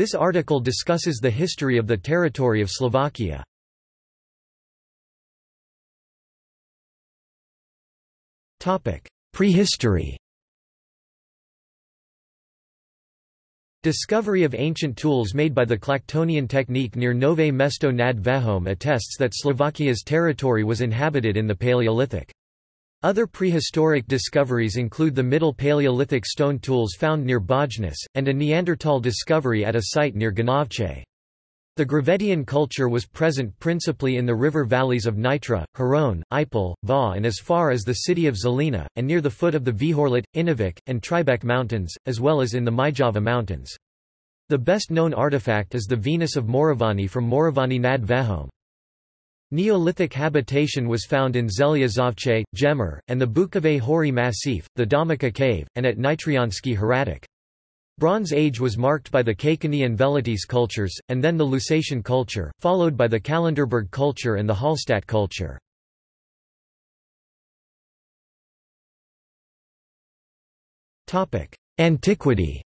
This article discusses the history of the territory of Slovakia. Prehistory. Discovery of ancient tools made by the Clactonian technique near Nové Mesto nad Váhom attests that Slovakia's territory was inhabited in the Paleolithic. Other prehistoric discoveries include the Middle Paleolithic stone tools found near Bojnice, and a Neanderthal discovery at a site near Gánovce. The Gravettian culture was present principally in the river valleys of Nitra, Hron, Ipeľ, Váh, and as far as the city of Zelina, and near the foot of the Vihorlat, Inovec, and Tribeč mountains, as well as in the Myjava mountains. The best known artifact is the Venus of Moravany from Moravany nad Váhom. Neolithic habitation was found in Zelyazovce, Gemmer, and the Bukovei Hori Massif, the Domica Cave, and at Nitriansky Heratic. Bronze Age was marked by the Kakenian Velites cultures, and then the Lusatian culture, followed by the Kalenderberg culture and the Hallstatt culture. Antiquity.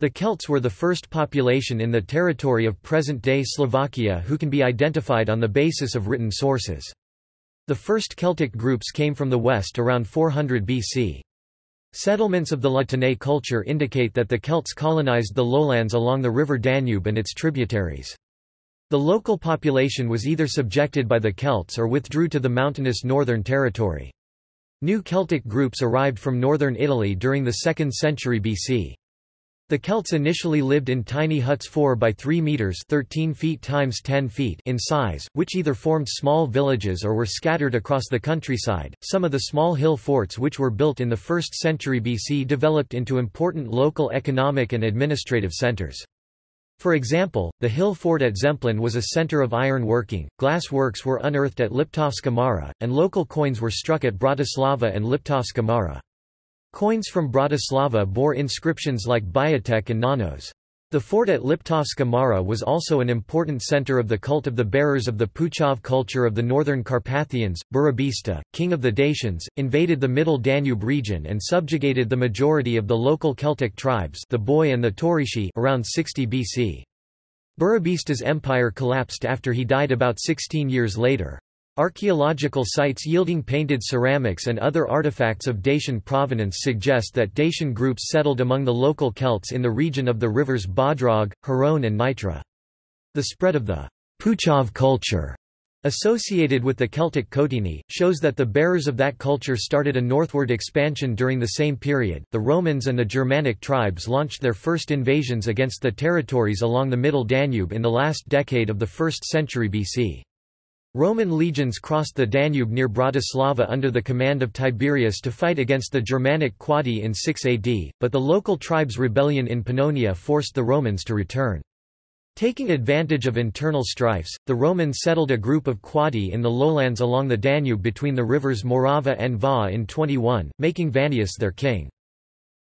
The Celts were the first population in the territory of present-day Slovakia who can be identified on the basis of written sources. The first Celtic groups came from the west around 400 BC. Settlements of the Latinae culture indicate that the Celts colonized the lowlands along the river Danube and its tributaries. The local population was either subjected by the Celts or withdrew to the mountainous northern territory. New Celtic groups arrived from northern Italy during the 2nd century BC. The Celts initially lived in tiny huts 4 by 3 meters (13 feet times 10 feet) in size, which either formed small villages or were scattered across the countryside. Some of the small hill forts which were built in the 1st century BC developed into important local economic and administrative centers. For example, the hill fort at Zemplin was a center of iron working, glass works were unearthed at Liptovská Mara, and local coins were struck at Bratislava and Liptovská Mara. Coins from Bratislava bore inscriptions like Biatek and Nanos. The fort at Liptovská Mara was also an important center of the cult of the bearers of the Puchov culture of the northern Carpathians. Burebista, king of the Dacians, invaded the middle Danube region and subjugated the majority of the local Celtic tribes, the Boi and the Torishi, around 60 BC. Burebista's empire collapsed after he died about 16 years later. Archaeological sites yielding painted ceramics and other artifacts of Dacian provenance suggest that Dacian groups settled among the local Celts in the region of the rivers Bodrog, Hron and Nitra. The spread of the Puchov culture associated with the Celtic Cotini shows that the bearers of that culture started a northward expansion during the same period. The Romans and the Germanic tribes launched their first invasions against the territories along the middle Danube in the last decade of the 1st century BC. Roman legions crossed the Danube near Bratislava under the command of Tiberius to fight against the Germanic Quadi in 6 AD, but the local tribes' rebellion in Pannonia forced the Romans to return. Taking advantage of internal strifes, the Romans settled a group of Quadi in the lowlands along the Danube between the rivers Morava and Váh in 21, making Vannius their king.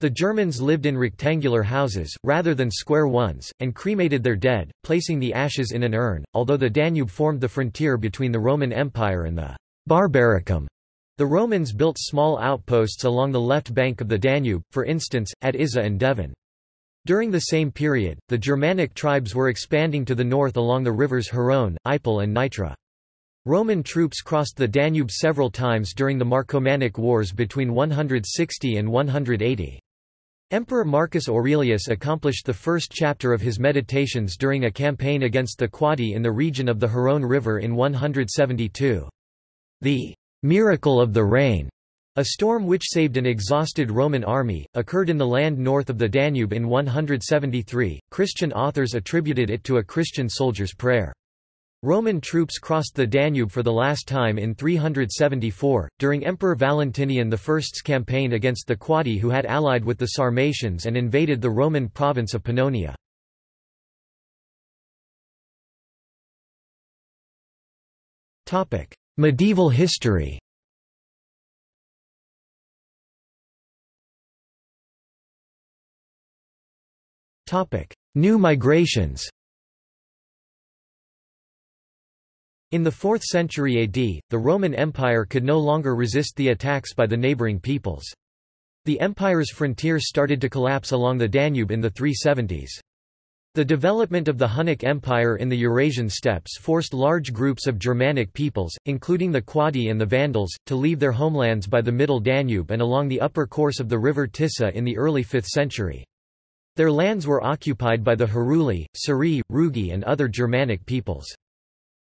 The Germans lived in rectangular houses, rather than square ones, and cremated their dead, placing the ashes in an urn. Although the Danube formed the frontier between the Roman Empire and the Barbaricum, the Romans built small outposts along the left bank of the Danube, for instance, at Iza and Devon. During the same period, the Germanic tribes were expanding to the north along the rivers Hron, Ipeľ and Nitra. Roman troops crossed the Danube several times during the Marcomannic Wars between 160 and 180. Emperor Marcus Aurelius accomplished the first chapter of his Meditations during a campaign against the Quadi in the region of the Hron River in 172. The "miracle of the rain," a storm which saved an exhausted Roman army, occurred in the land north of the Danube in 173. Christian authors attributed it to a Christian soldier's prayer. Roman troops crossed the Danube for the last time in 374, during Emperor Valentinian I's campaign against the Quadi who had allied with the Sarmatians and invaded the Roman province of Pannonia. Medieval history. New migrations. In the 4th century AD, the Roman Empire could no longer resist the attacks by the neighboring peoples. The empire's frontier started to collapse along the Danube in the 370s. The development of the Hunnic Empire in the Eurasian steppes forced large groups of Germanic peoples, including the Quadi and the Vandals, to leave their homelands by the Middle Danube and along the upper course of the river Tisa in the early 5th century. Their lands were occupied by the Heruli, Suri, Rugi and other Germanic peoples.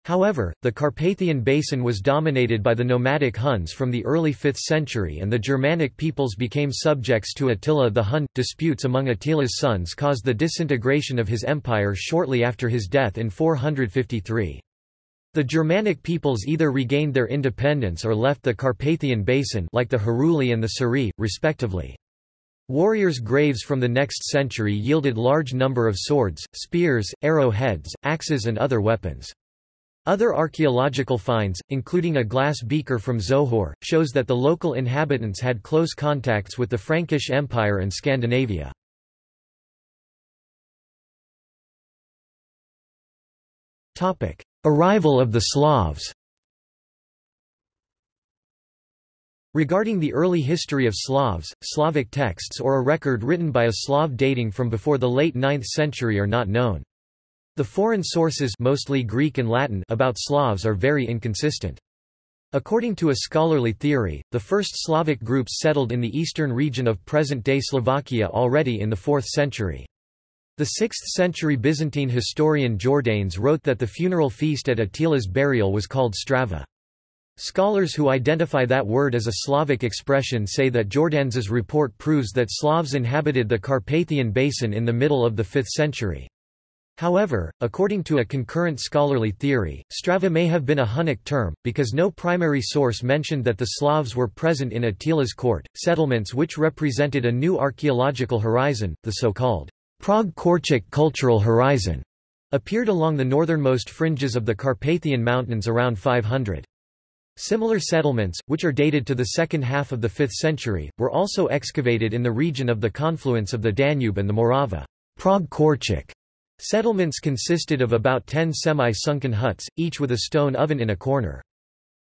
However, the Carpathian Basin was dominated by the nomadic Huns from the early 5th century and the Germanic peoples became subjects to Attila the Hun. Disputes among Attila's sons caused the disintegration of his empire shortly after his death in 453. The Germanic peoples either regained their independence or left the Carpathian Basin like the Heruli and the Suri, respectively. Warriors' graves from the next century yielded large number of swords, spears, arrowheads, axes and other weapons. Other archaeological finds, including a glass beaker from Zohor, shows that the local inhabitants had close contacts with the Frankish Empire and Scandinavia. Arrival of the Slavs. Regarding the early history of Slavs, Slavic texts or a record written by a Slav dating from before the late 9th century are not known. The foreign sources, mostly Greek and Latin, about Slavs are very inconsistent. According to a scholarly theory, the first Slavic groups settled in the eastern region of present-day Slovakia already in the 4th century. The 6th century Byzantine historian Jordanes wrote that the funeral feast at Attila's burial was called Strava. Scholars who identify that word as a Slavic expression say that Jordanes's report proves that Slavs inhabited the Carpathian Basin in the middle of the 5th century. However, according to a concurrent scholarly theory, Strava may have been a Hunnic term, because no primary source mentioned that the Slavs were present in Attila's court, settlements which represented a new archaeological horizon, the so-called Prague-Korčik cultural horizon, appeared along the northernmost fringes of the Carpathian Mountains around 500. Similar settlements, which are dated to the second half of the 5th century, were also excavated in the region of the confluence of the Danube and the Morava. Prague-Korčik settlements consisted of about 10 semi-sunken huts, each with a stone oven in a corner.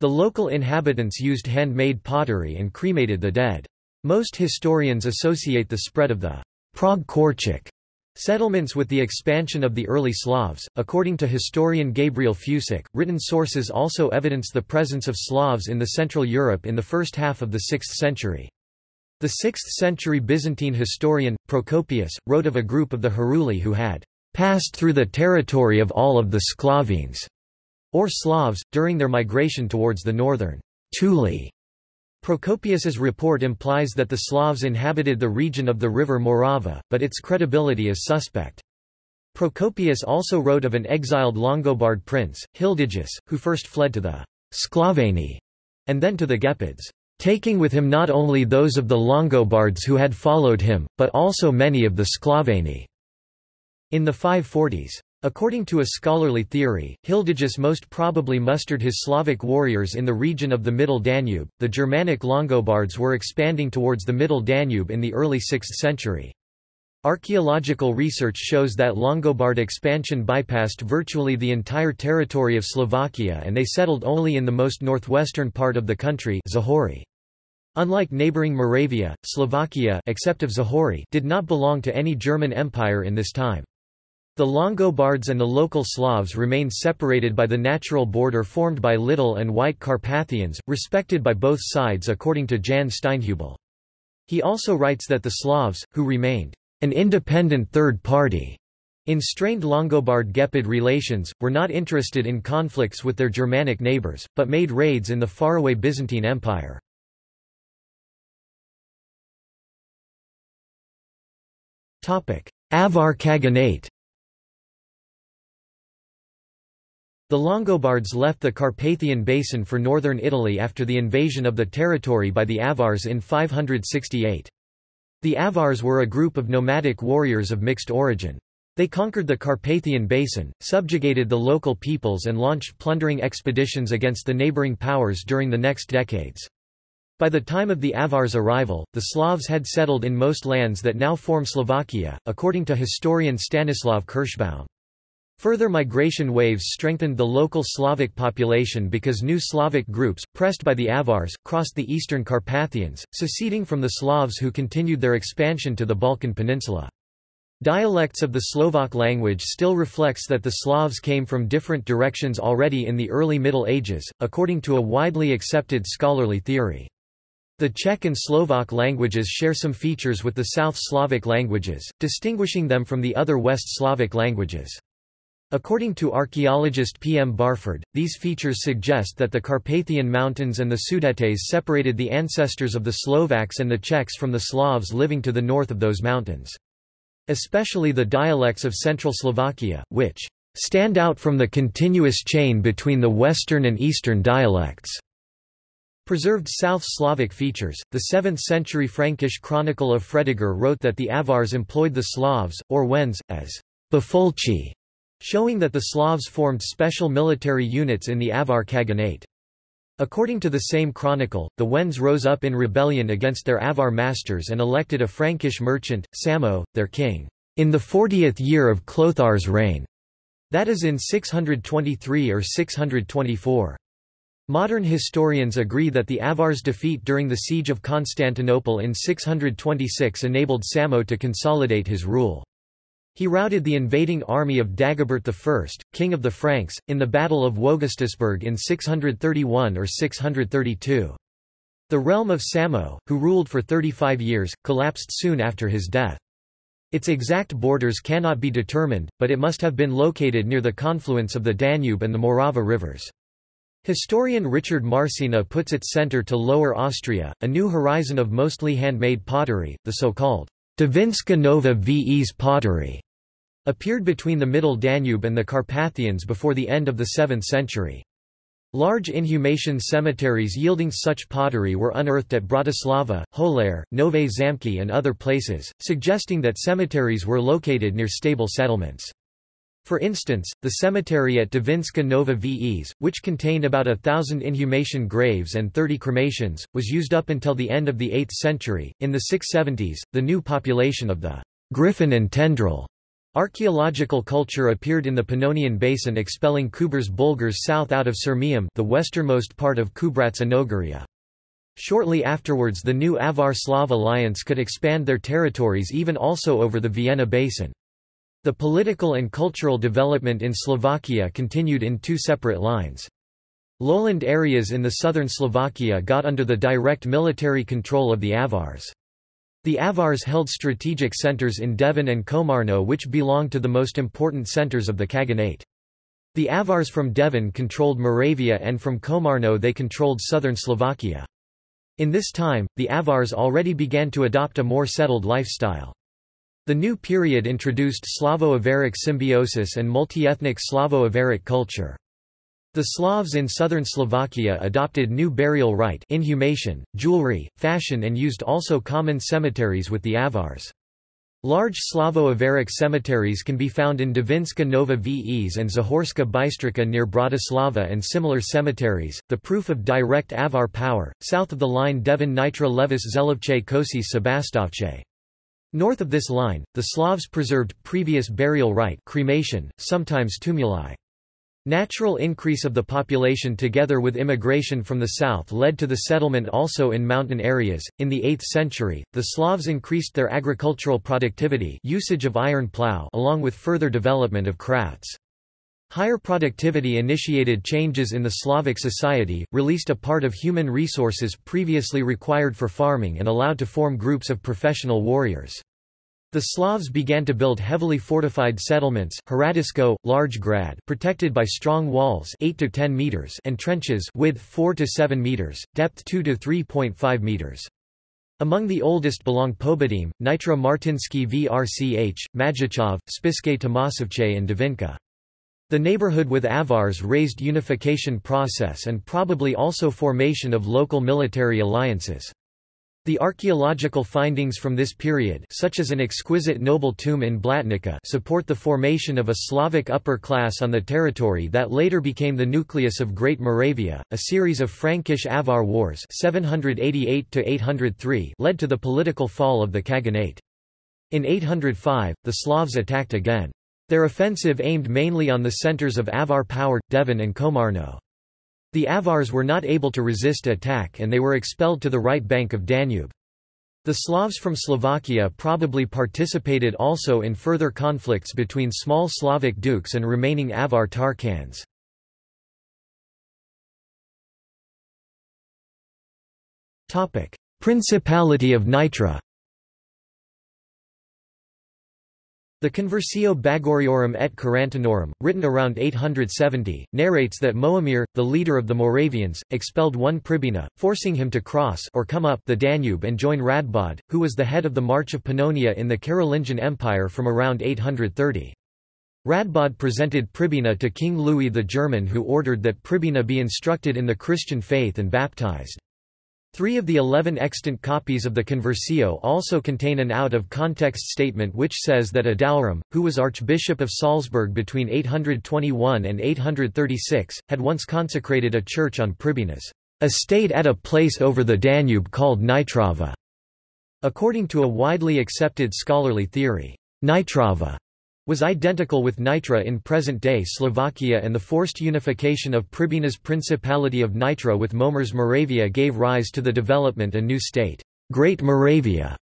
The local inhabitants used handmade pottery and cremated the dead. Most historians associate the spread of the Prague-Korčik settlements with the expansion of the early Slavs. According to historian Gabriel Fusik, written sources also evidence the presence of Slavs in the Central Europe in the first half of the 6th century. The 6th century Byzantine historian, Procopius, wrote of a group of the Heruli who had passed through the territory of all of the Sclavines, or Slavs, during their migration towards the northern Tuli. Procopius's report implies that the Slavs inhabited the region of the river Morava, but its credibility is suspect. Procopius also wrote of an exiled Longobard prince, Hildigis, who first fled to the Sclaveni, and then to the Gepids, taking with him not only those of the Longobards who had followed him, but also many of the Sclaveni. In the 540s. According to a scholarly theory, Hildigis most probably mustered his Slavic warriors in the region of the Middle Danube. The Germanic Longobards were expanding towards the Middle Danube in the early 6th century. Archaeological research shows that Longobard expansion bypassed virtually the entire territory of Slovakia and they settled only in the most northwestern part of the country, Zahori. Unlike neighboring Moravia, Slovakia, except of Zahori, did not belong to any German empire in this time. The Longobards and the local Slavs remained separated by the natural border formed by Little and White Carpathians, respected by both sides according to Jan Steinhubel. He also writes that the Slavs, who remained an independent third party in strained Longobard-Gepid relations, were not interested in conflicts with their Germanic neighbors, but made raids in the faraway Byzantine Empire. Avar Khaganate. The Longobards left the Carpathian Basin for northern Italy after the invasion of the territory by the Avars in 568. The Avars were a group of nomadic warriors of mixed origin. They conquered the Carpathian Basin, subjugated the local peoples and launched plundering expeditions against the neighboring powers during the next decades. By the time of the Avars' arrival, the Slavs had settled in most lands that now form Slovakia, according to historian Stanislav Kirschbaum. Further migration waves strengthened the local Slavic population because new Slavic groups, pressed by the Avars, crossed the eastern Carpathians, seceding from the Slavs who continued their expansion to the Balkan Peninsula. Dialects of the Slovak language still reflects that the Slavs came from different directions already in the early Middle Ages, according to a widely accepted scholarly theory. The Czech and Slovak languages share some features with the South Slavic languages, distinguishing them from the other West Slavic languages. According to archaeologist P. M. Barford, these features suggest that the Carpathian Mountains and the Sudetes separated the ancestors of the Slovaks and the Czechs from the Slavs living to the north of those mountains. Especially the dialects of Central Slovakia, which stand out from the continuous chain between the Western and Eastern dialects, preserved South Slavic features. The 7th-century Frankish chronicle of Fredegar wrote that the Avars employed the Slavs, or Wends, as Befolci, showing that the Slavs formed special military units in the Avar Khaganate. According to the same chronicle, the Wends rose up in rebellion against their Avar masters and elected a Frankish merchant, Samo, their king, in the 40th year of Clothar's reign, that is in 623 or 624. Modern historians agree that the Avars' defeat during the siege of Constantinople in 626 enabled Samo to consolidate his rule. He routed the invading army of Dagobert I, king of the Franks, in the Battle of Wogestasburg in 631 or 632. The realm of Samo, who ruled for 35 years, collapsed soon after his death. Its exact borders cannot be determined, but it must have been located near the confluence of the Danube and the Morava rivers. Historian Richard Marcina puts its center to Lower Austria, a new horizon of mostly handmade pottery, the so-called Davinska Nova Ves pottery appeared between the Middle Danube and the Carpathians before the end of the 7th century. Large inhumation cemeteries yielding such pottery were unearthed at Bratislava, Holare, Nové Zámky and other places, suggesting that cemeteries were located near stable settlements. For instance, the cemetery at Davinska Nova Ves, which contained about 1,000 inhumation graves and 30 cremations, was used up until the end of the 8th century. In the 670s, the new population of the Griffin and Tendril archaeological culture appeared in the Pannonian basin, expelling Kubr's Bulgars south out of Sirmium, the westernmost part of Kubrat's Anogoria. Shortly afterwards, the new Avar-Slav alliance could expand their territories even also over the Vienna basin. The political and cultural development in Slovakia continued in two separate lines. Lowland areas in the southern Slovakia got under the direct military control of the Avars. The Avars held strategic centres in Devon and Komarno, which belonged to the most important centres of the Khaganate. The Avars from Devon controlled Moravia, and from Komarno they controlled southern Slovakia. In this time, the Avars already began to adopt a more settled lifestyle. The new period introduced Slavo-Avaric symbiosis and multi-ethnic Slavo-Avaric culture. The Slavs in southern Slovakia adopted new burial rite, inhumation, jewelry, fashion, and used also common cemeteries with the Avars. Large Slavo-Avaric cemeteries can be found in Davinska Nova Ves and Zahorska Bystrica near Bratislava and similar cemeteries, the proof of direct Avar power, south of the line Devon Nitra Levis Zelovce Kosi Sebastovce. North of this line, the Slavs preserved previous burial rite, cremation, sometimes tumuli. Natural increase of the population together with immigration from the south led to the settlement also in mountain areas. In the 8th century, the Slavs increased their agricultural productivity, usage of iron plough, along with further development of crafts. Higher productivity initiated changes in the Slavic society, released a part of human resources previously required for farming and allowed to form groups of professional warriors. The Slavs began to build heavily fortified settlements, Heratisko, Large Grad, protected by strong walls 8 to 10 meters and trenches width 4 to 7 meters, depth 2 to 3.5 meters. Among the oldest belong Pobedim, Nitra Martinsky Vrch, Majichov, Spiske Tomasovce and Devinka. The neighborhood with Avars raised unification process and probably also formation of local military alliances. The archaeological findings from this period, such as an exquisite noble tomb in Blatnica, support the formation of a Slavic upper class on the territory that later became the nucleus of Great Moravia. A series of Frankish Avar wars (788–803) led to the political fall of the Khaganate. In 805, the Slavs attacked again. Their offensive aimed mainly on the centres of Avar power, Devon and Komarno. The Avars were not able to resist attack and they were expelled to the right bank of Danube. The Slavs from Slovakia probably participated also in further conflicts between small Slavic dukes and remaining Avar Tarkans. Principality of Nitra. The Conversio Bagoriorum et Carantinorum, written around 870, narrates that Moimir, the leader of the Moravians, expelled one Pribina, forcing him to cross or come up the Danube and join Radbod, who was the head of the March of Pannonia in the Carolingian Empire from around 830. Radbod presented Pribina to King Louis the German, who ordered that Pribina be instructed in the Christian faith and baptized. 3 of the 11 extant copies of the Conversio also contain an out-of-context statement which says that Adaurum, who was Archbishop of Salzburg between 821 and 836, had once consecrated a church on Pribina's estate at a place over the Danube called Nitrava. According to a widely accepted scholarly theory, Nitrava was identical with Nitra in present-day Slovakia, and the forced unification of Pribina's Principality of Nitra with Momir's Moravia gave rise to the development of a new state, Great Moravia.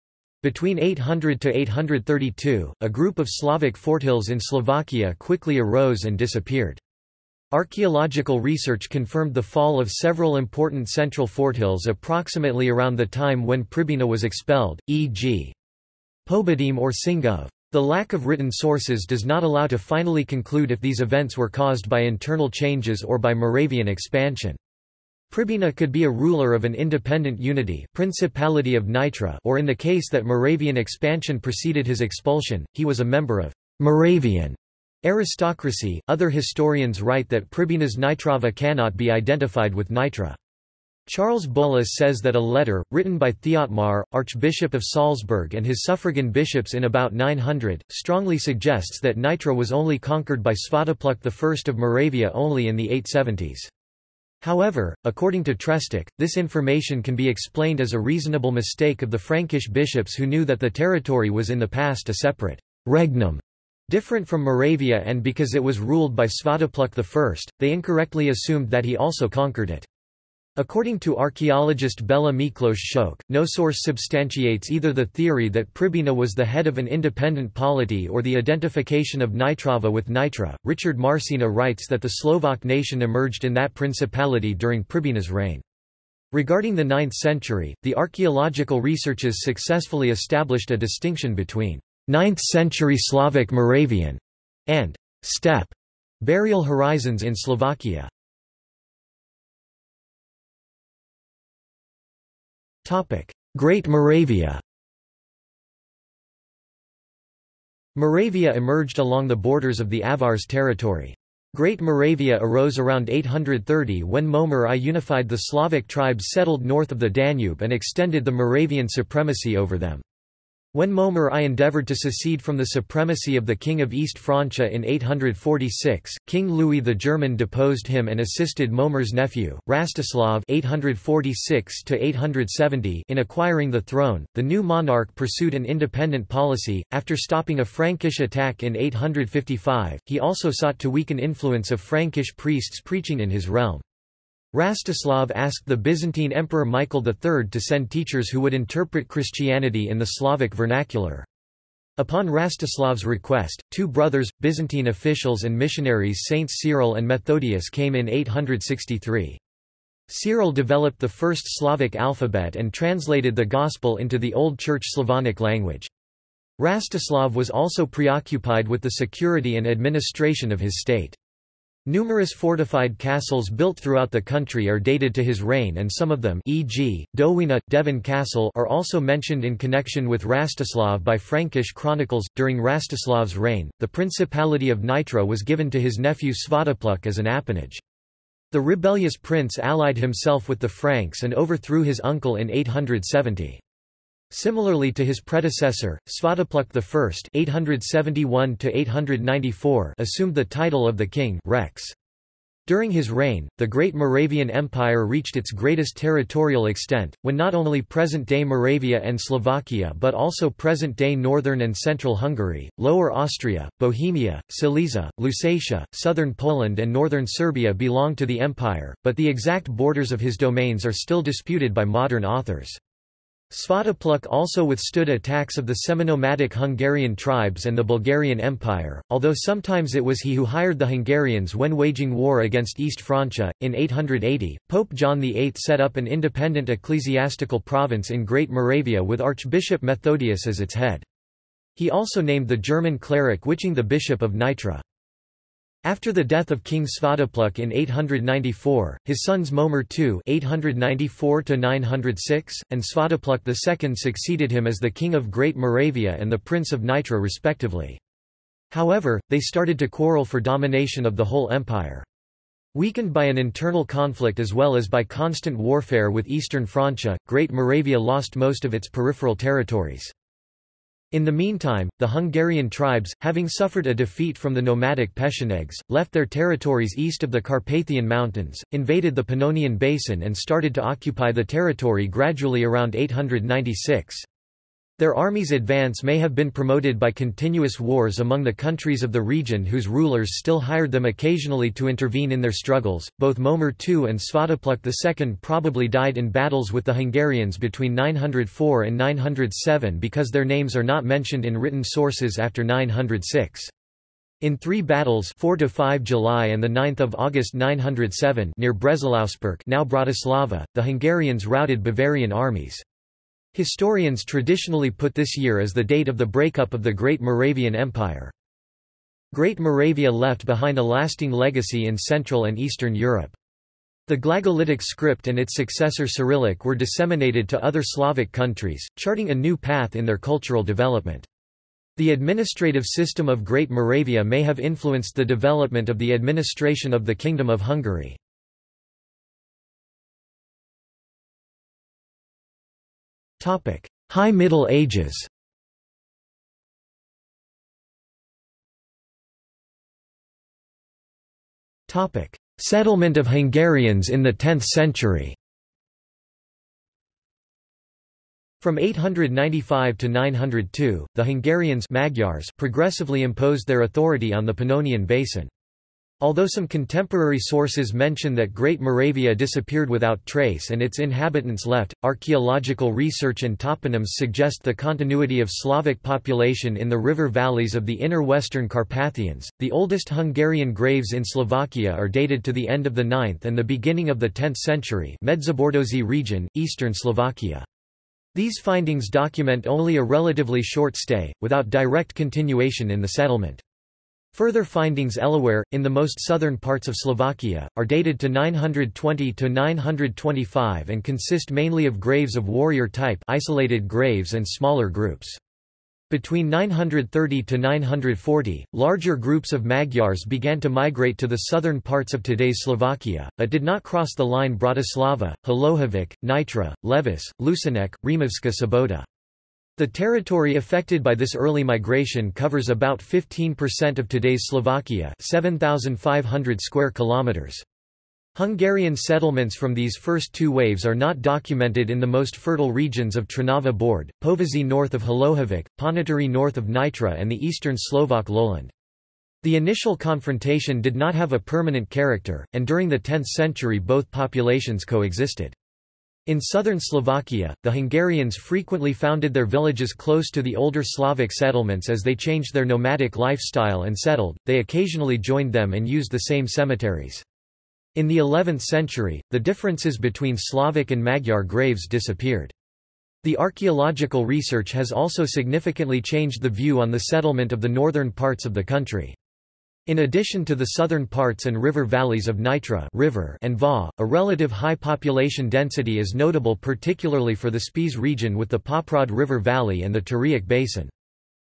Between 800–832, a group of Slavic forthills in Slovakia quickly arose and disappeared. Archaeological research confirmed the fall of several important central forthills approximately around the time when Pribina was expelled, e.g. Pobedim or Singov. The lack of written sources does not allow to finally conclude if these events were caused by internal changes or by Moravian expansion. Pribina could be a ruler of an independent unity, Principality of Nitra, or in the case that Moravian expansion preceded his expulsion, he was a member of Moravian aristocracy. Other historians write that Pribina's Nitrava cannot be identified with Nitra. Charles Bullas says that a letter, written by Theotmar, Archbishop of Salzburg, and his suffragan bishops in about 900, strongly suggests that Nitra was only conquered by Svatopluk I of Moravia only in the 870s. However, according to Trestik, this information can be explained as a reasonable mistake of the Frankish bishops, who knew that the territory was in the past a separate regnum, different from Moravia, and because it was ruled by Svatopluk I, they incorrectly assumed that he also conquered it. According to archaeologist Bela Miklos Shok, no source substantiates either the theory that Pribina was the head of an independent polity or the identification of Nitrava with Nitra. Richard Marcina writes that the Slovak nation emerged in that principality during Pribina's reign. Regarding the 9th century, the archaeological researches successfully established a distinction between 9th century Slavic Moravian and steppe burial horizons in Slovakia. Great Moravia. Moravia emerged along the borders of the Avars territory. Great Moravia arose around 830 when Momir I unified the Slavic tribes settled north of the Danube and extended the Moravian supremacy over them. When Momir I endeavoured to secede from the supremacy of the King of East Francia in 846, King Louis the German deposed him and assisted Momir's nephew, Rastislav (846–870) in acquiring the throne. The new monarch pursued an independent policy. After stopping a Frankish attack in 855, he also sought to weaken influence of Frankish priests preaching in his realm. Rastislav asked the Byzantine Emperor Michael III to send teachers who would interpret Christianity in the Slavic vernacular. Upon Rastislav's request, 2 brothers, Byzantine officials and missionaries, Saints Cyril and Methodius, came in 863. Cyril developed the first Slavic alphabet and translated the Gospel into the Old Church Slavonic language. Rastislav was also preoccupied with the security and administration of his state. Numerous fortified castles built throughout the country are dated to his reign, and some of them, e.g., Dowina, Devon Castle, are also mentioned in connection with Rastislav by Frankish chronicles. During Rastislav's reign, the Principality of Nitra was given to his nephew Svatopluk as an appanage. The rebellious prince allied himself with the Franks and overthrew his uncle in 870. Similarly to his predecessor, Svatopluk I (871–894) assumed the title of the king Rex. During his reign, the Great Moravian Empire reached its greatest territorial extent, when not only present-day Moravia and Slovakia but also present-day northern and central Hungary, Lower Austria, Bohemia, Silesia, Lusatia, southern Poland and northern Serbia belonged to the empire, but the exact borders of his domains are still disputed by modern authors. Svatopluk also withstood attacks of the semi-nomadic Hungarian tribes and the Bulgarian Empire, although sometimes it was he who hired the Hungarians when waging war against East Francia. In 880, Pope John VIII set up an independent ecclesiastical province in Great Moravia with Archbishop Methodius as its head. He also named the German cleric Wiching the Bishop of Nitra. After the death of King Svatopluk in 894, his sons Mómer II (894–906) and Svatopluk II succeeded him as the King of Great Moravia and the Prince of Nitra respectively. However, they started to quarrel for domination of the whole empire. Weakened by an internal conflict as well as by constant warfare with Eastern Francia, Great Moravia lost most of its peripheral territories. In the meantime, the Hungarian tribes, having suffered a defeat from the nomadic Pechenegs, left their territories east of the Carpathian Mountains, invaded the Pannonian Basin and started to occupy the territory gradually around 896. Their army's advance may have been promoted by continuous wars among the countries of the region whose rulers still hired them occasionally to intervene in their struggles. Both Mómer II and Svatopluk II probably died in battles with the Hungarians between 904 and 907 because their names are not mentioned in written sources after 906. In three battles, 4–5 July and the 9th of August 907, near Breslausberg, now Bratislava, the Hungarians routed Bavarian armies. Historians traditionally put this year as the date of the breakup of the Great Moravian Empire. Great Moravia left behind a lasting legacy in Central and Eastern Europe. The Glagolitic script and its successor Cyrillic were disseminated to other Slavic countries, charting a new path in their cultural development. The administrative system of Great Moravia may have influenced the development of the administration of the Kingdom of Hungary. High Middle Ages. Settlement of Hungarians in the 10th century. From 895 to 902, the Hungarians Magyars progressively imposed their authority on the Pannonian Basin. Although some contemporary sources mention that Great Moravia disappeared without trace and its inhabitants left, archaeological research and toponyms suggest the continuity of Slavic population in the river valleys of the inner western Carpathians. The oldest Hungarian graves in Slovakia are dated to the end of the 9th and the beginning of the 10th century, Medzobordozi region, eastern Slovakia. These findings document only a relatively short stay, without direct continuation in the settlement. Further findings elsewhere, in the most southern parts of Slovakia, are dated to 920–925 and consist mainly of graves of warrior type, isolated graves and smaller groups. Between 930–940, larger groups of Magyars began to migrate to the southern parts of today's Slovakia, but did not cross the line Bratislava, Hlohovec, Nitra, Levice, Lucenec, Rímavská Sobota. The territory affected by this early migration covers about 15% of today's Slovakia, 7,500 square kilometers. Hungarian settlements from these first two waves are not documented in the most fertile regions of Trnava Bord, Povazi north of Hlohovec, Pondicherry north of Nitra and the eastern Slovak lowland. The initial confrontation did not have a permanent character, and during the 10th century both populations coexisted. In southern Slovakia, the Hungarians frequently founded their villages close to the older Slavic settlements as they changed their nomadic lifestyle and settled. They occasionally joined them and used the same cemeteries. In the 11th century, the differences between Slavic and Magyar graves disappeared. The archaeological research has also significantly changed the view on the settlement of the northern parts of the country. In addition to the southern parts and river valleys of Nitra river and Váh, a relative high population density is notable particularly for the Spies region with the Poprad River Valley and the Turiac Basin.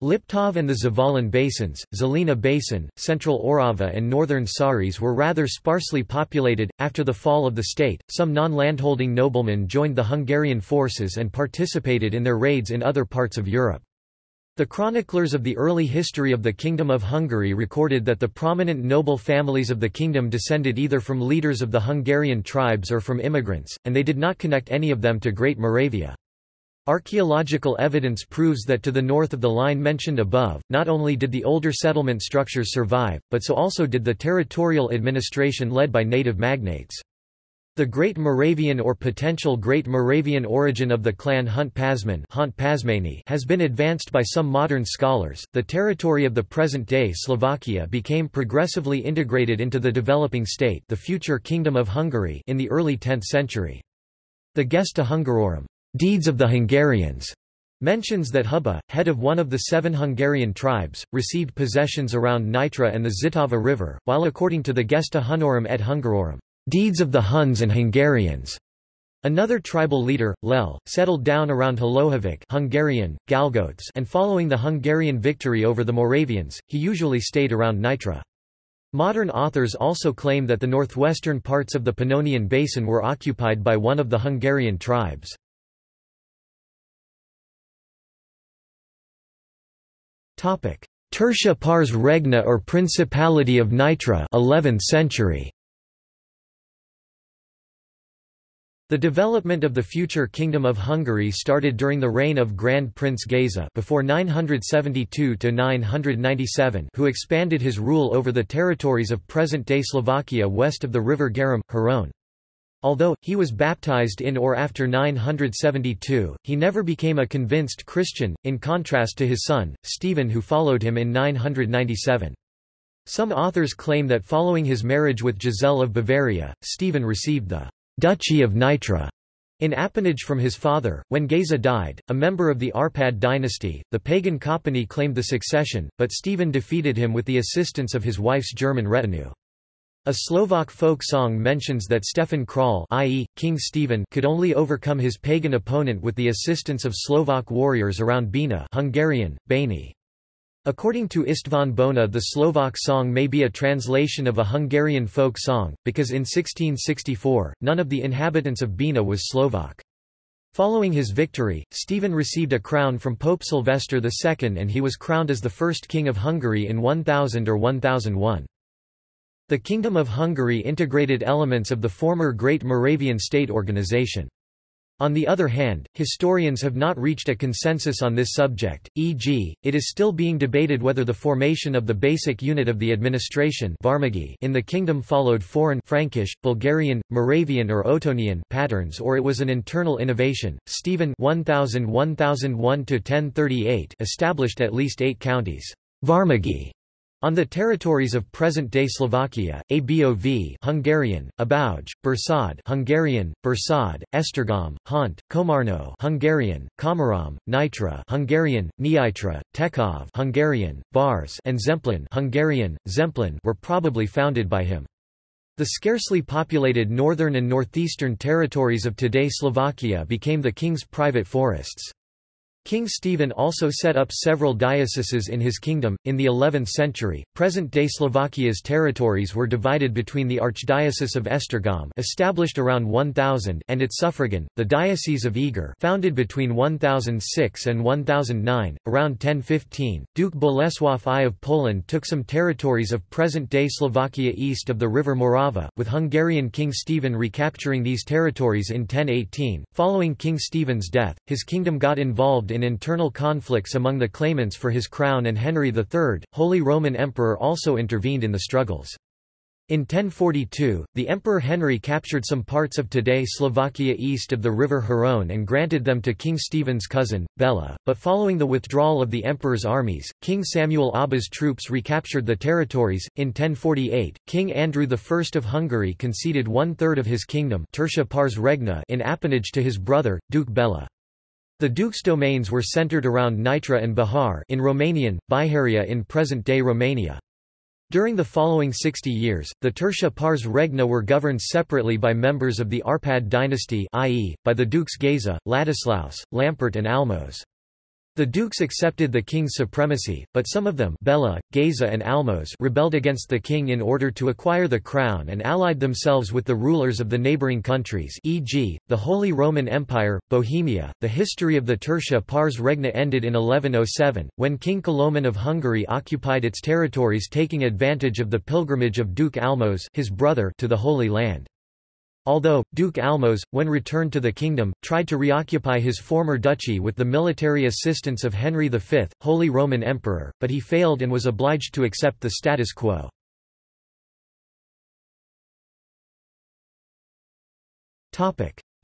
Liptov and the Zvolen Basins, Zelina Basin, central Orava and northern Saris were rather sparsely populated. After the fall of the state, some non-landholding noblemen joined the Hungarian forces and participated in their raids in other parts of Europe. The chroniclers of the early history of the Kingdom of Hungary recorded that the prominent noble families of the kingdom descended either from leaders of the Hungarian tribes or from immigrants, and they did not connect any of them to Great Moravia. Archaeological evidence proves that to the north of the line mentioned above, not only did the older settlement structures survive, but so also did the territorial administration led by native magnates. The Great Moravian or potential Great Moravian origin of the clan Hunt-Pazmani has been advanced by some modern scholars. The territory of the present-day Slovakia became progressively integrated into the developing state, the future Kingdom of Hungary, in the early 10th century. The Gesta Hungarorum, Deeds of the Hungarians, mentions that Huba, head of one of the 7 Hungarian tribes, received possessions around Nitra and the Zitava River, while according to the Gesta Hunorum et Hungarorum, Deeds of the Huns and Hungarians, another tribal leader, Lel, settled down around Holohovic Hungarian, Galgotes, and following the Hungarian victory over the Moravians, he usually stayed around Nitra. Modern authors also claim that the northwestern parts of the Pannonian Basin were occupied by one of the Hungarian tribes. Tertia pars regna or Principality of Nitra, 11th century. The development of the future Kingdom of Hungary started during the reign of Grand Prince Geza before 972–997, who expanded his rule over the territories of present-day Slovakia west of the river Garam, Hron. Although he was baptized in or after 972, he never became a convinced Christian, in contrast to his son, Stephen, who followed him in 997. Some authors claim that following his marriage with Giselle of Bavaria, Stephen received the Duchy of Nitra in appanage from his father. When Geza died, a member of the Arpad dynasty, the pagan Kapani claimed the succession, but Stephen defeated him with the assistance of his wife's German retinue. A Slovak folk song mentions that Stefan Král, i.e., King Stephen, could only overcome his pagan opponent with the assistance of Slovak warriors around Bina, Hungarian, Bani. According to István Bona, the Slovak song may be a translation of a Hungarian folk song, because in 1664, none of the inhabitants of Bina was Slovak. Following his victory, Stephen received a crown from Pope Sylvester II and he was crowned as the first king of Hungary in 1000 or 1001. The Kingdom of Hungary integrated elements of the former Great Moravian state organization. On the other hand, historians have not reached a consensus on this subject, e.g., it is still being debated whether the formation of the basic unit of the administration in the kingdom followed foreign Frankish, Bulgarian, Moravian or Ottonian patterns or it was an internal innovation. Stephen 1000–1001–1038 established at least 8 counties Varmagi on the territories of present-day Slovakia, Abov Hungarian, Abauj, Bersad Hungarian, Bersad, Esztergom, Hont, Komarno Hungarian, Komarom, Nitra Hungarian, Nitra, Tekov Hungarian, Bars and Zemplin Hungarian, Zemplin were probably founded by him. The scarcely populated northern and northeastern territories of today Slovakia became the king's private forests. King Stephen also set up several dioceses in his kingdom. In the 11th century, present-day Slovakia's territories were divided between the Archdiocese of Esztergom, established around 1000, and its suffragan, the Diocese of Eger, founded between 1006 and 1009. Around 1015, Duke Bolesław I of Poland took some territories of present-day Slovakia east of the river Morava, with Hungarian King Stephen recapturing these territories in 1018. Following King Stephen's death, his kingdom got involved in internal conflicts among the claimants for his crown, and Henry III, Holy Roman Emperor, also intervened in the struggles. In 1042, the Emperor Henry captured some parts of today Slovakia east of the river Hron and granted them to King Stephen's cousin, Bela, but following the withdrawal of the Emperor's armies, King Samuel Abba's troops recaptured the territories. In 1048, King Andrew I of Hungary conceded 1/3 of his kingdom Tertia pars regna in appanage to his brother, Duke Bela. The duke's domains were centered around Nitra and Bihar in Romanian, Biharia in present-day Romania. During the following 60 years, the Tertia pars regna were governed separately by members of the Arpad dynasty, i.e., by the dukes Geza, Ladislaus, Lampert and Almos. The dukes accepted the king's supremacy, but some of them Bela, Geza and Almos rebelled against the king in order to acquire the crown and allied themselves with the rulers of the neighboring countries, e.g., the Holy Roman Empire, Bohemia. The history of the Tertia Pars Regna ended in 1107, when King Koloman of Hungary occupied its territories, taking advantage of the pilgrimage of Duke Almos, his brother, to the Holy Land. Although, Duke Almos, when returned to the kingdom, tried to reoccupy his former duchy with the military assistance of Henry V, Holy Roman Emperor, but he failed and was obliged to accept the status quo.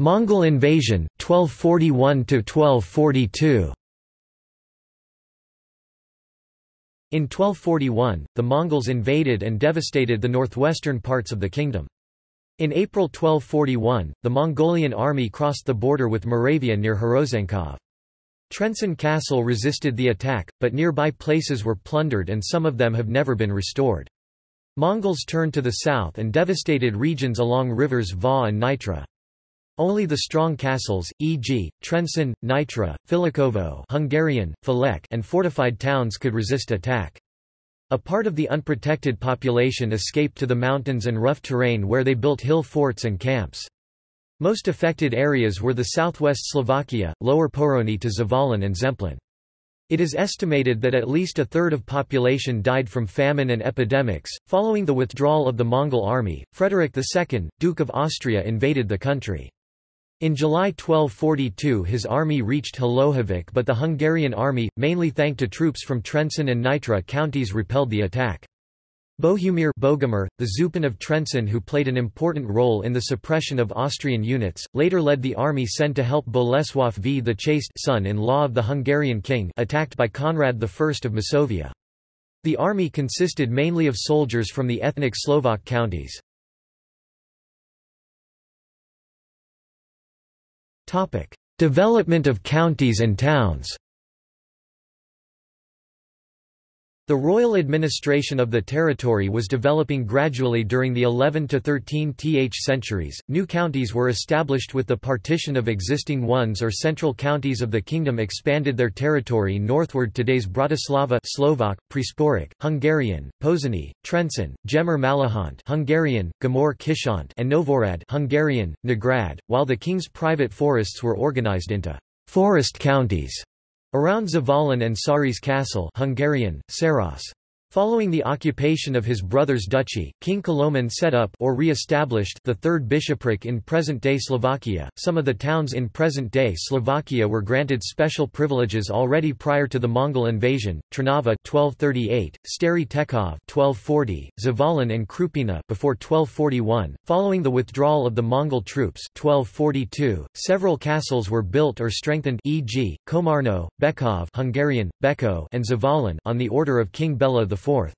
Mongol invasion, 1241–1242. In 1241, the Mongols invaded and devastated the northwestern parts of the kingdom. In April 1241, the Mongolian army crossed the border with Moravia near Hrozenkov. Trenčín Castle resisted the attack, but nearby places were plundered and some of them have never been restored. Mongols turned to the south and devastated regions along rivers Váh and Nitra. Only the strong castles, e.g., Trenčín, Nitra, Filikovo (Hungarian, Filek), and fortified towns could resist attack. A part of the unprotected population escaped to the mountains and rough terrain where they built hill forts and camps. Most affected areas were the southwest Slovakia, Lower Poroni to Zvolen and Zemplin. It is estimated that at least a third of population died from famine and epidemics. Following the withdrawal of the Mongol army, Frederick II, Duke of Austria, invaded the country. In July 1242 his army reached Hlohovec, but the Hungarian army, mainly thanks to troops from Trenčín and Nitra counties, repelled the attack. Bohumír Bogomir, the Zupan of Trenčín, who played an important role in the suppression of Austrian units, later led the army sent to help Boleslav V the Chaste, son-in-law of the Hungarian king, attacked by Conrad I of Masovia. The army consisted mainly of soldiers from the ethnic Slovak counties. Development of counties and towns. The royal administration of the territory was developing gradually during the 11th to 13th centuries. New counties were established with the partition of existing ones, or central counties of the kingdom expanded their territory northward. Today's Bratislava (Slovak, Prisporic, Hungarian, Pozani), Trenčín, Gemmer Malahant (Hungarian, Gomor Kishant), and Novorad (Hungarian, Nograd), while the king's private forests were organized into forest counties around Zvolen and Saris Castle (Hungarian, Saros). Following the occupation of his brother's duchy, King Koloman set up or re-established the third bishopric in present-day Slovakia. Some of the towns in present-day Slovakia were granted special privileges already prior to the Mongol invasion: Trnava (1238), Stary Tekov (1240), Zvolen and Krupina before 1241. Following the withdrawal of the Mongol troops (1242), several castles were built or strengthened, e.g., Komarno, Bekov (Hungarian, Beko), and Zvolen, on the order of King Bela IV.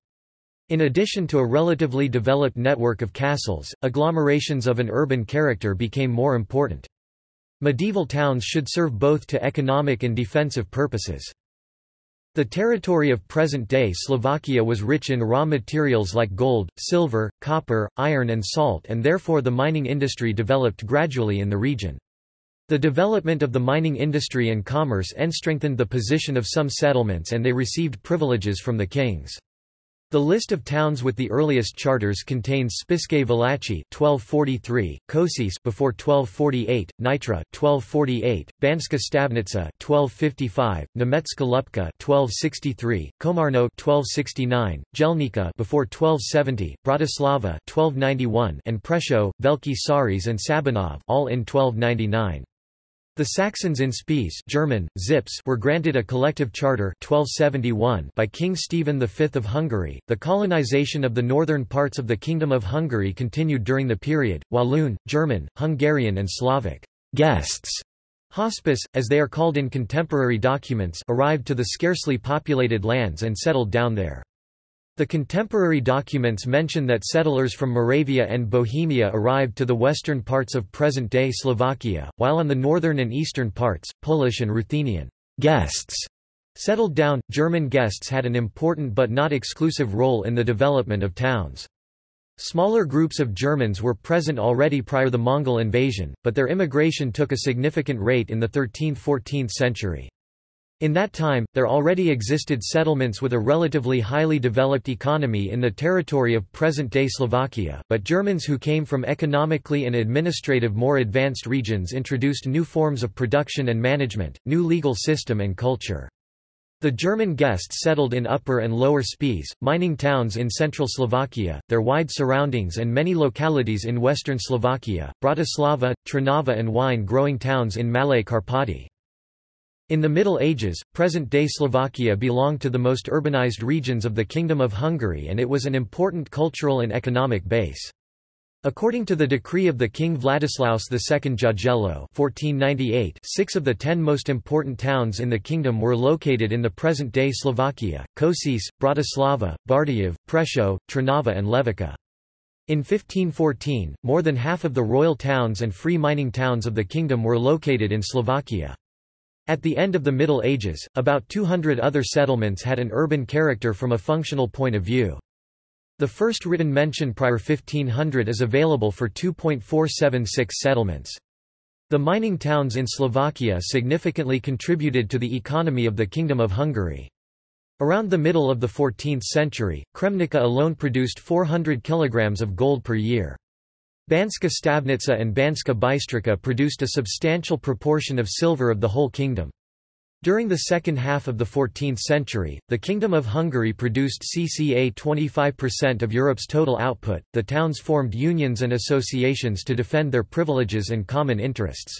In addition to a relatively developed network of castles, agglomerations of an urban character became more important. Medieval towns should serve both to economic and defensive purposes. The territory of present-day Slovakia was rich in raw materials like gold, silver, copper, iron and salt, and therefore the mining industry developed gradually in the region. The development of the mining industry and commerce strengthened the position of some settlements, and they received privileges from the kings. The list of towns with the earliest charters contains Spišské Valachi (1243), Košice before 1248, Nitra (1248), Banská Stavnica (1255), Nemecká Lupka (1263), Komarno (1269), Jelnica before 1270, Bratislava (1291), and Prešov, Veľký Sáriz and Sabinov, all in 1299. The Saxons in Spiš (German, Zips) were granted a collective charter 1271 by King Stephen V of Hungary. The colonization of the northern parts of the Kingdom of Hungary continued during the period. Walloon, German, Hungarian and Slavic guests, hospice, as they are called in contemporary documents, arrived to the scarcely populated lands and settled down there. The contemporary documents mention that settlers from Moravia and Bohemia arrived to the western parts of present-day Slovakia, while on the northern and eastern parts, Polish and Ruthenian guests settled down. German guests had an important but not exclusive role in the development of towns. Smaller groups of Germans were present already prior to the Mongol invasion, but their immigration took a significant rate in the 13th–14th century. In that time, there already existed settlements with a relatively highly developed economy in the territory of present-day Slovakia, but Germans who came from economically and administrative more advanced regions introduced new forms of production and management, new legal system and culture. The German guests settled in Upper and Lower Spies, mining towns in central Slovakia, their wide surroundings and many localities in western Slovakia, Bratislava, Trnava and wine-growing towns in Malé Karpaty. In the Middle Ages, present-day Slovakia belonged to the most urbanized regions of the Kingdom of Hungary and it was an important cultural and economic base. According to the decree of the King Vladislaus II Jagiello 1498, 6 of the 10 most important towns in the kingdom were located in the present-day Slovakia, Košice, Bratislava, Bardejov, Prešov, Trnava and Levica. In 1514, more than half of the royal towns and free mining towns of the kingdom were located in Slovakia. At the end of the Middle Ages, about 200 other settlements had an urban character from a functional point of view. The first written mention prior 1500 is available for 2.476 settlements. The mining towns in Slovakia significantly contributed to the economy of the Kingdom of Hungary. Around the middle of the 14th century, Kremnica alone produced 400 kilograms of gold per year. Banská Stavnica and Banská Bystrica produced a substantial proportion of silver of the whole kingdom. During the second half of the 14th century, the Kingdom of Hungary produced circa 25% of Europe's total output. The towns formed unions and associations to defend their privileges and common interests.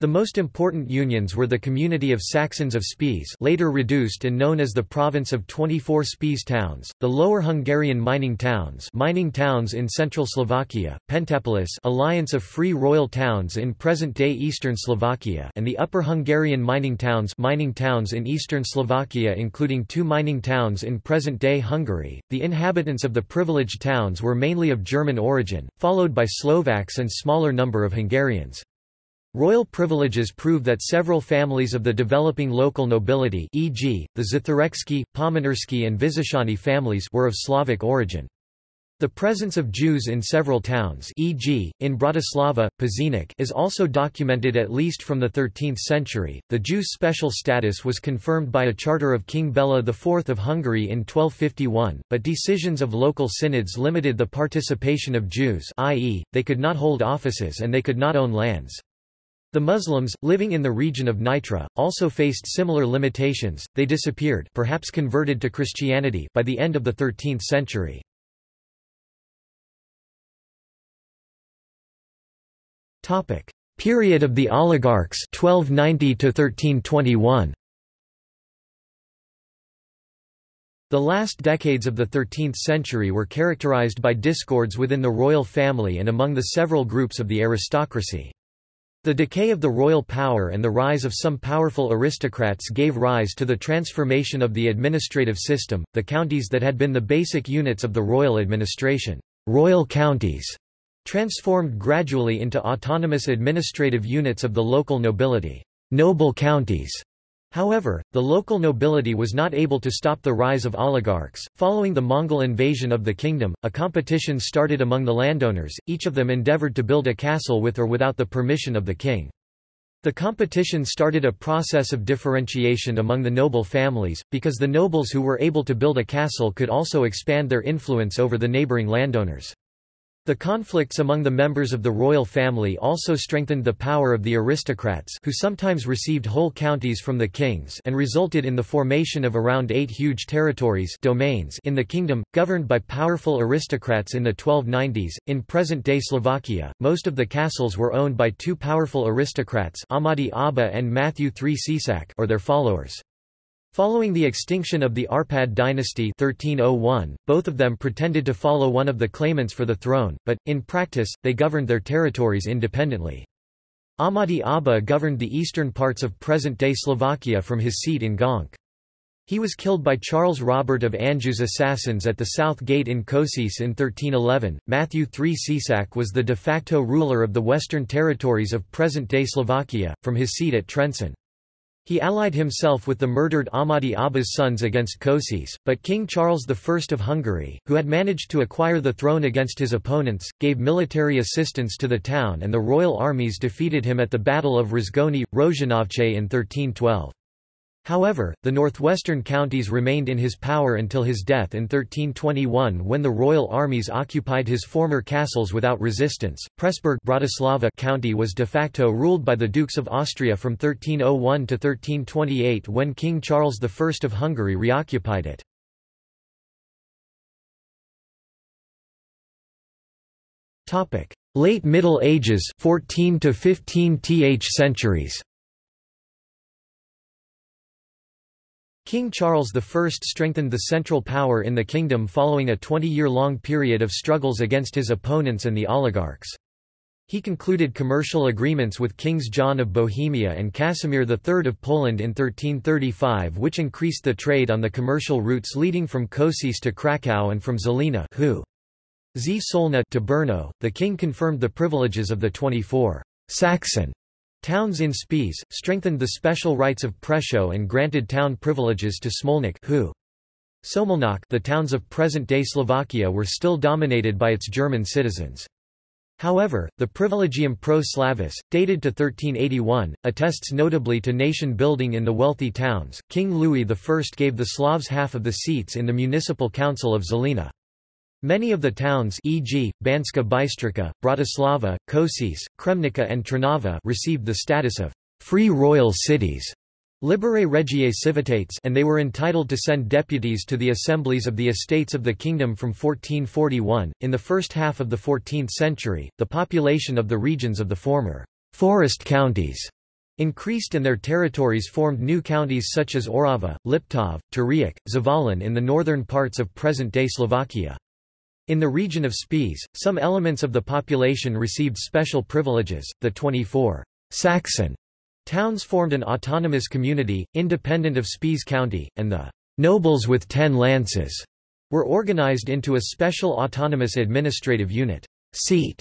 The most important unions were the community of Saxons of Spies, later reduced and known as the province of 24 Spies towns, the Lower Hungarian mining towns in central Slovakia, Pentapolis, alliance of free royal towns in present-day eastern Slovakia, and the Upper Hungarian mining towns in eastern Slovakia, including 2 mining towns in present-day Hungary. The inhabitants of the privileged towns were mainly of German origin, followed by Slovaks and smaller number of Hungarians. Royal privileges prove that several families of the developing local nobility, e.g., the Zatorecki, Pomenersky and Vysoshany families, were of Slavic origin. The presence of Jews in several towns, e.g., in Bratislava, Pezínek, is also documented at least from the 13th century. The Jews' special status was confirmed by a charter of King Bela IV of Hungary in 1251, but decisions of local synods limited the participation of Jews, i.e., they could not hold offices and they could not own lands. The Muslims, living in the region of Nitra, also faced similar limitations. They disappeared, perhaps converted to Christianity, by the end of the 13th century. Topic: Period of the oligarchs, 1290 to 1321. The last decades of the 13th century were characterized by discords within the royal family and among the several groups of the aristocracy. The decay of the royal power and the rise of some powerful aristocrats gave rise to the transformation of the administrative system. The counties that had been the basic units of the royal administration, royal counties, transformed gradually into autonomous administrative units of the local nobility, noble counties. However, the local nobility was not able to stop the rise of oligarchs. Following the Mongol invasion of the kingdom, a competition started among the landowners, each of them endeavored to build a castle with or without the permission of the king. The competition started a process of differentiation among the noble families, because the nobles who were able to build a castle could also expand their influence over the neighboring landowners. The conflicts among the members of the royal family also strengthened the power of the aristocrats, who sometimes received whole counties from the kings, and resulted in the formation of around 8 huge territories domains in the kingdom, governed by powerful aristocrats in the 1290s. In present-day Slovakia, most of the castles were owned by 2 powerful aristocrats, Ahmadi Abba and Matthew III Sisak, or their followers. Following the extinction of the Arpad dynasty 1301, both of them pretended to follow one of the claimants for the throne, but, in practice, they governed their territories independently. Ahmadi Abba governed the eastern parts of present-day Slovakia from his seat in Gonk. He was killed by Charles Robert of Anjou's assassins at the South Gate in Košice in 1311. Matthew III Sisak was the de facto ruler of the western territories of present-day Slovakia, from his seat at Trenčín. He allied himself with the murdered Ahmadi Abba's sons against Košice, but King Charles I of Hungary, who had managed to acquire the throne against his opponents, gave military assistance to the town and the royal armies defeated him at the Battle of Rizgoni, Rožanovce in 1312. However, the northwestern counties remained in his power until his death in 1321, when the royal armies occupied his former castles without resistance. Pressburg Bratislava county was de facto ruled by the Dukes of Austria from 1301 to 1328, when King Charles I of Hungary reoccupied it. Late Middle Ages 14 to 15th centuries. King Charles I strengthened the central power in the kingdom following a 20-year-long period of struggles against his opponents and the oligarchs. He concluded commercial agreements with Kings John of Bohemia and Casimir III of Poland in 1335, which increased the trade on the commercial routes leading from Kosice to Krakow and from Zelina to Brno. The king confirmed the privileges of the 24 Saxon towns in Spies, strengthened the special rights of Prešov and granted town privileges to Smolnok Somilnak. The towns of present-day Slovakia were still dominated by its German citizens. However, the Privilegium pro Slavis, dated to 1381, attests notably to nation-building in the wealthy towns. King Louis I gave the Slavs half of the seats in the municipal council of Zelina. Many of the towns, e.g., Banská Bystrica, Bratislava, Kosice, Kremnica and Trnava, received the status of free royal cities, liberae regiae civitates, and they were entitled to send deputies to the assemblies of the estates of the kingdom from 1441. In the first half of the 14th century, the population of the regions of the former forest counties increased, and their territories formed new counties such as Orava, Liptov, Turiak, Zvolen in the northern parts of present-day Slovakia. In the region of Spies, some elements of the population received special privileges. The 24 Saxon towns formed an autonomous community, independent of Spies County, and the nobles with 10 lances were organized into a special autonomous administrative unit. Seat.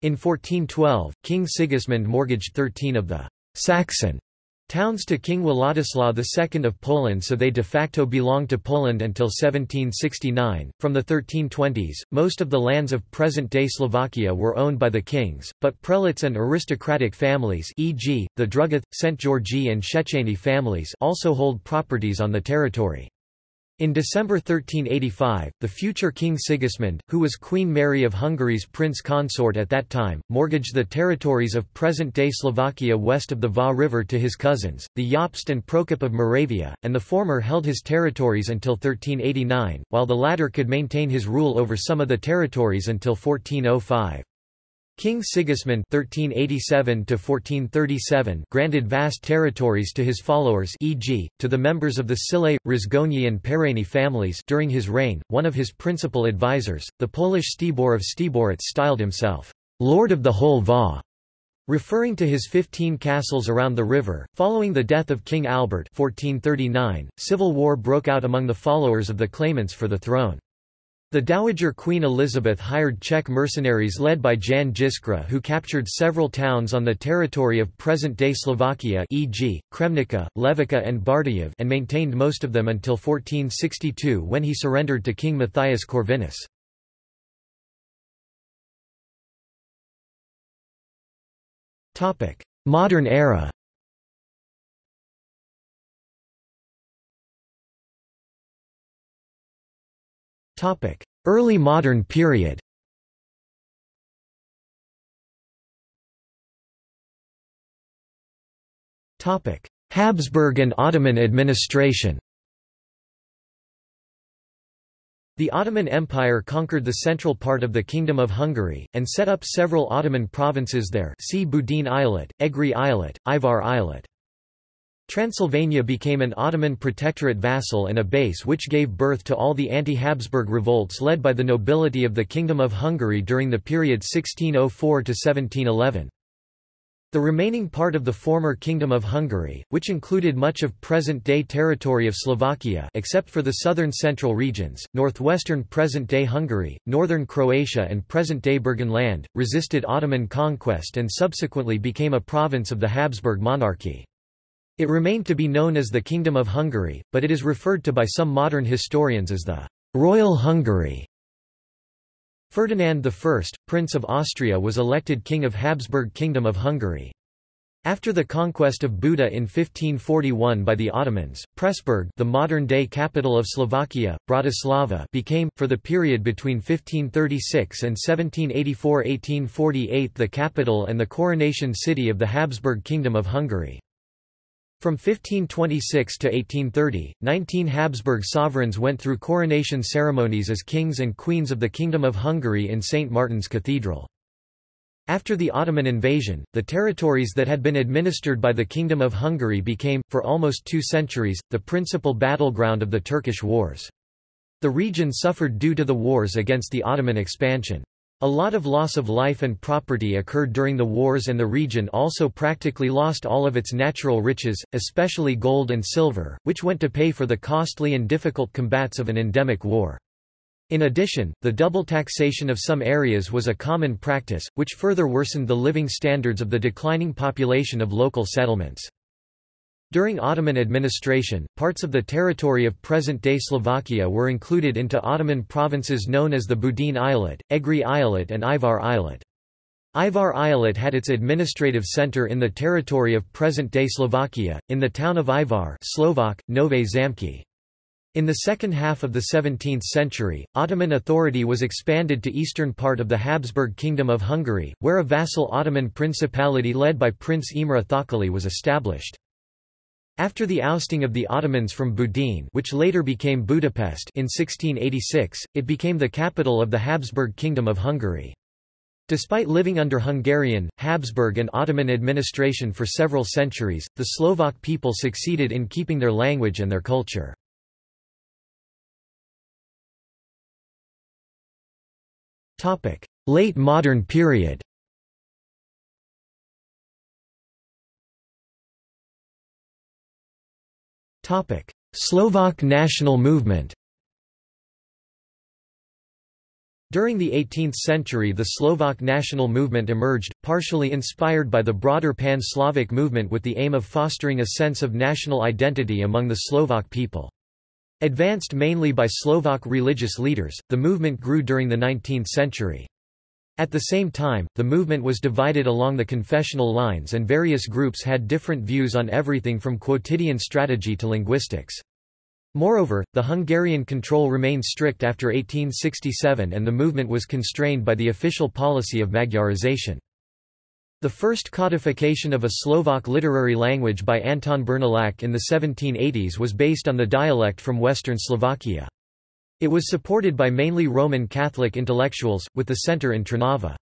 In 1412, King Sigismund mortgaged 13 of the Saxon towns to King Władysław II of Poland, so they de facto belonged to Poland until 1769. From the 1320s, most of the lands of present-day Slovakia were owned by the kings, but prelates and aristocratic families, e.g., the Drugath, Szentgyorgyi and Széchenyi families, also hold properties on the territory. In December 1385, the future King Sigismund, who was Queen Mary of Hungary's prince consort at that time, mortgaged the territories of present-day Slovakia west of the Váh River to his cousins, the Jobst and Prokop of Moravia, and the former held his territories until 1389, while the latter could maintain his rule over some of the territories until 1405. King Sigismund (1387–1437) granted vast territories to his followers, e.g., to the members of the Sile, Rizgonyi, and Pereni families during his reign. One of his principal advisers, the Polish Stebor of Steborets, styled himself "Lord of the whole Váh," referring to his 15 castles around the river. Following the death of King Albert (1439), civil war broke out among the followers of the claimants for the throne. The Dowager Queen Elizabeth hired Czech mercenaries led by Jan Žižka, who captured several towns on the territory of present-day Slovakia, e.g., Kremnica, Levica and Bardejov, and maintained most of them until 1462, when he surrendered to King Matthias Corvinus. Modern era. Early modern period. Habsburg and Ottoman administration. The Ottoman Empire conquered the central part of the Kingdom of Hungary, and set up several Ottoman provinces there, see Budin Islet, Egri Islet, Ivar Islet. Transylvania became an Ottoman protectorate vassal and a base which gave birth to all the anti-Habsburg revolts led by the nobility of the Kingdom of Hungary during the period 1604 to 1711. The remaining part of the former Kingdom of Hungary, which included much of present-day territory of Slovakia except for the southern central regions, northwestern present-day Hungary, northern Croatia and present-day Bergen land, resisted Ottoman conquest and subsequently became a province of the Habsburg monarchy. It remained to be known as the Kingdom of Hungary, but it is referred to by some modern historians as the Royal Hungary. Ferdinand I, Prince of Austria, was elected King of Habsburg Kingdom of Hungary. After the conquest of Buda in 1541 by the Ottomans, Pressburg, the modern-day capital of Slovakia, Bratislava, became, for the period between 1536 and 1784–1848, the capital and the coronation city of the Habsburg Kingdom of Hungary. From 1526 to 1830, 19 Habsburg sovereigns went through coronation ceremonies as kings and queens of the Kingdom of Hungary in St. Martin's Cathedral. After the Ottoman invasion, the territories that had been administered by the Kingdom of Hungary became, for almost two centuries, the principal battleground of the Turkish wars. The region suffered due to the wars against the Ottoman expansion. A lot of loss of life and property occurred during the wars, and the region also practically lost all of its natural riches, especially gold and silver, which went to pay for the costly and difficult combats of an endemic war. In addition, the double taxation of some areas was a common practice, which further worsened the living standards of the declining population of local settlements. During Ottoman administration, parts of the territory of present-day Slovakia were included into Ottoman provinces known as the Budin Islet, Egri Islet and Ivar Islet. Ivar Islet had its administrative centre in the territory of present-day Slovakia, in the town of Ivar, Slovak, Nové Zámky. In the second half of the 17th century, Ottoman authority was expanded to eastern part of the Habsburg Kingdom of Hungary, where a vassal Ottoman principality led by Prince Imre Thököly was established. After the ousting of the Ottomans from Budin, which later became Budapest, in 1686, it became the capital of the Habsburg Kingdom of Hungary. Despite living under Hungarian, Habsburg and Ottoman administration for several centuries, the Slovak people succeeded in keeping their language and their culture. Late modern period. Slovak national movement. During the 18th century, the Slovak national movement emerged, partially inspired by the broader Pan-Slavic movement with the aim of fostering a sense of national identity among the Slovak people. Advanced mainly by Slovak religious leaders, the movement grew during the 19th century. At the same time, the movement was divided along the confessional lines, and various groups had different views on everything from quotidian strategy to linguistics. Moreover, the Hungarian control remained strict after 1867, and the movement was constrained by the official policy of Magyarization. The first codification of a Slovak literary language by Anton Bernalak in the 1780s was based on the dialect from Western Slovakia. It was supported by mainly Roman Catholic intellectuals, with the center in Trnava.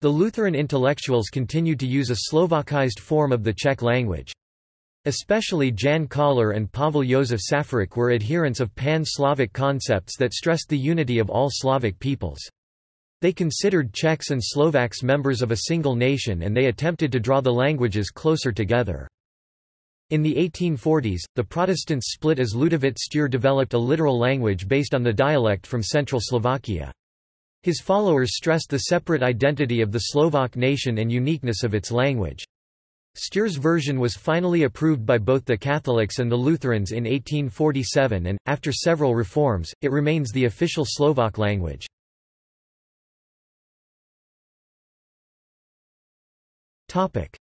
The Lutheran intellectuals continued to use a Slovakized form of the Czech language. Especially Jan Koller and Pavel Josef Safarik were adherents of Pan-Slavic concepts that stressed the unity of all Slavic peoples. They considered Czechs and Slovaks members of a single nation, and they attempted to draw the languages closer together. In the 1840s, the Protestants split as Ludovic Stier developed a literal language based on the dialect from central Slovakia. His followers stressed the separate identity of the Slovak nation and uniqueness of its language. Stier's version was finally approved by both the Catholics and the Lutherans in 1847, and, after several reforms, it remains the official Slovak language.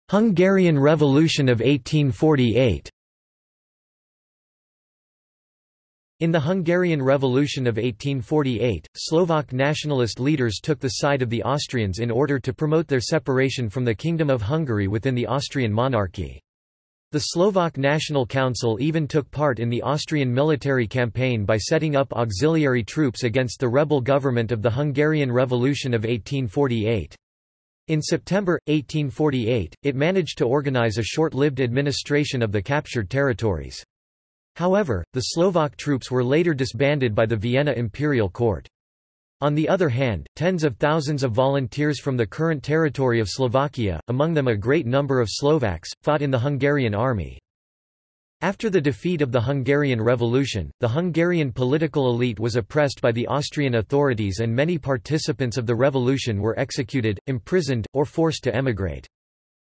Hungarian Revolution of 1848. In the Hungarian Revolution of 1848, Slovak nationalist leaders took the side of the Austrians in order to promote their separation from the Kingdom of Hungary within the Austrian monarchy. The Slovak National Council even took part in the Austrian military campaign by setting up auxiliary troops against the rebel government of the Hungarian Revolution of 1848. In September, 1848, it managed to organize a short-lived administration of the captured territories. However, the Slovak troops were later disbanded by the Vienna Imperial Court. On the other hand, tens of thousands of volunteers from the current territory of Slovakia, among them a great number of Slovaks, fought in the Hungarian army. After the defeat of the Hungarian Revolution, the Hungarian political elite was oppressed by the Austrian authorities, and many participants of the revolution were executed, imprisoned, or forced to emigrate.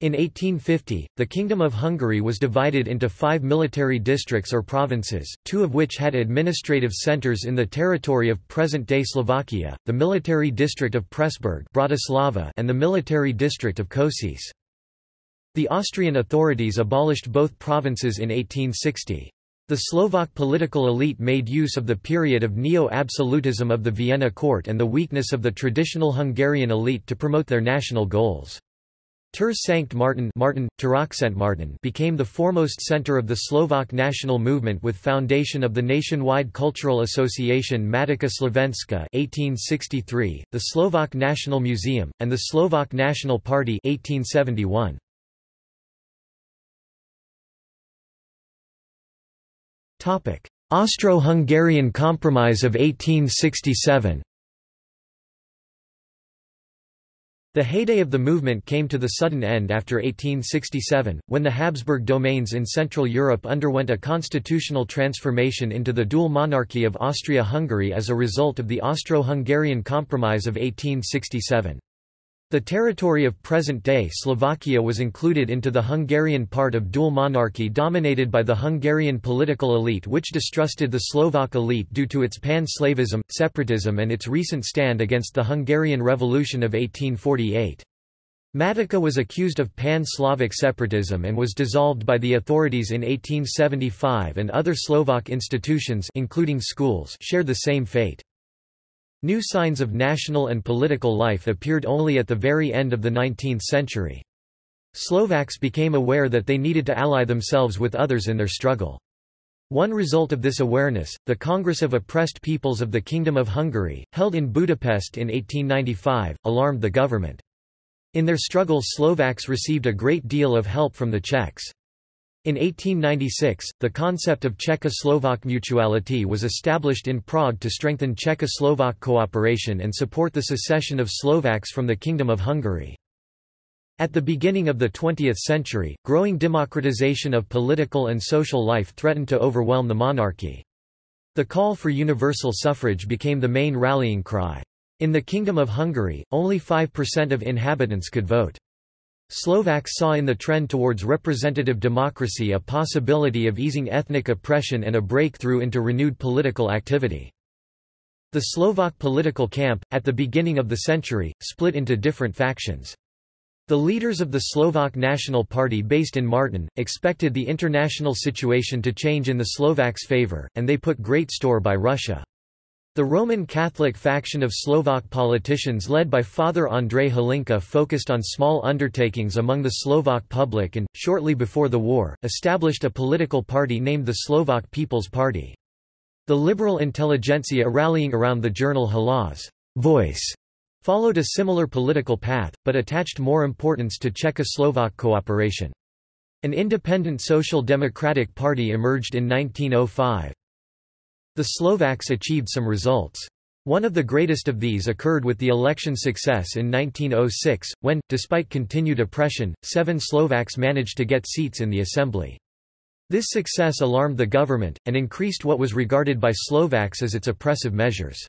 In 1850, the Kingdom of Hungary was divided into 5 military districts or provinces, 2 of which had administrative centers in the territory of present-day Slovakia, the military district of Pressburg, Bratislava, and the military district of Kosice. The Austrian authorities abolished both provinces in 1860. The Slovak political elite made use of the period of neo-absolutism of the Vienna court and the weakness of the traditional Hungarian elite to promote their national goals. Ter Sankt Martin became the foremost center of the Slovak national movement with foundation of the nationwide cultural association Matica Slovenska 1863, the Slovak National Museum, and the Slovak National Party 1871. Austro-Hungarian Compromise of 1867. The heyday of the movement came to the sudden end after 1867, when the Habsburg domains in Central Europe underwent a constitutional transformation into the dual monarchy of Austria-Hungary as a result of the Austro-Hungarian Compromise of 1867. The territory of present-day Slovakia was included into the Hungarian part of dual monarchy dominated by the Hungarian political elite, which distrusted the Slovak elite due to its pan-Slavism, separatism and its recent stand against the Hungarian Revolution of 1848. Matica was accused of pan-Slavic separatism and was dissolved by the authorities in 1875, and other Slovak institutions including schools shared the same fate. New signs of national and political life appeared only at the very end of the 19th century. Slovaks became aware that they needed to ally themselves with others in their struggle. One result of this awareness, the Congress of Oppressed Peoples of the Kingdom of Hungary, held in Budapest in 1895, alarmed the government. In their struggle, Slovaks received a great deal of help from the Czechs. In 1896, the concept of Czechoslovak mutuality was established in Prague to strengthen Czechoslovak cooperation and support the secession of Slovaks from the Kingdom of Hungary. At the beginning of the 20th century, growing democratization of political and social life threatened to overwhelm the monarchy. The call for universal suffrage became the main rallying cry. In the Kingdom of Hungary, only 5% of inhabitants could vote. Slovaks saw in the trend towards representative democracy a possibility of easing ethnic oppression and a breakthrough into renewed political activity. The Slovak political camp, at the beginning of the century, split into different factions. The leaders of the Slovak National Party based in Martin expected the international situation to change in the Slovaks' favor, and they put great store by Russia. The Roman Catholic faction of Slovak politicians led by Father Andrej Halinka focused on small undertakings among the Slovak public and, shortly before the war, established a political party named the Slovak People's Party. The liberal intelligentsia rallying around the journal Hlas Voice followed a similar political path, but attached more importance to Czechoslovak cooperation. An independent Social Democratic Party emerged in 1905. The Slovaks achieved some results. One of the greatest of these occurred with the election success in 1906, when, despite continued oppression, 7 Slovaks managed to get seats in the assembly. This success alarmed the government, and increased what was regarded by Slovaks as its oppressive measures.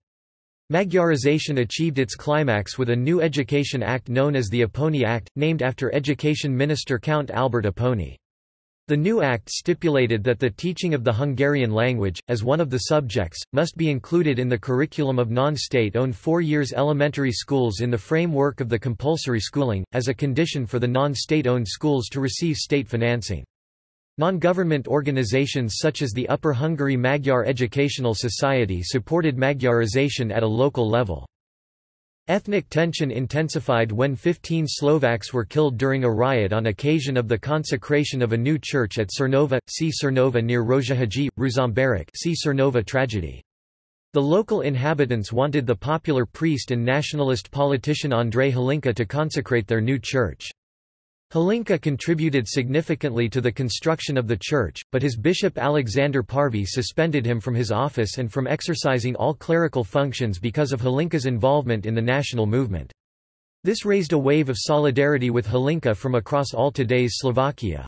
Magyarization achieved its climax with a new education act known as the Aponi Act, named after Education Minister Count Albert Aponi. The new act stipulated that the teaching of the Hungarian language, as one of the subjects, must be included in the curriculum of non-state-owned 4-year elementary schools in the framework of the compulsory schooling, as a condition for the non-state-owned schools to receive state financing. Non-government organizations such as the Upper Hungary Magyar Educational Society supported Magyarization at a local level. Ethnic tension intensified when 15 Slovaks were killed during a riot on occasion of the consecration of a new church at Srnova, see Srnova near Rozhehgy, Ruzomberok, see Srnova tragedy. The local inhabitants wanted the popular priest and nationalist politician Andrej Halinka to consecrate their new church. Halinka contributed significantly to the construction of the church, but his bishop Alexander Parvy suspended him from his office and from exercising all clerical functions because of Halinka's involvement in the national movement. This raised a wave of solidarity with Halinka from across all today's Slovakia.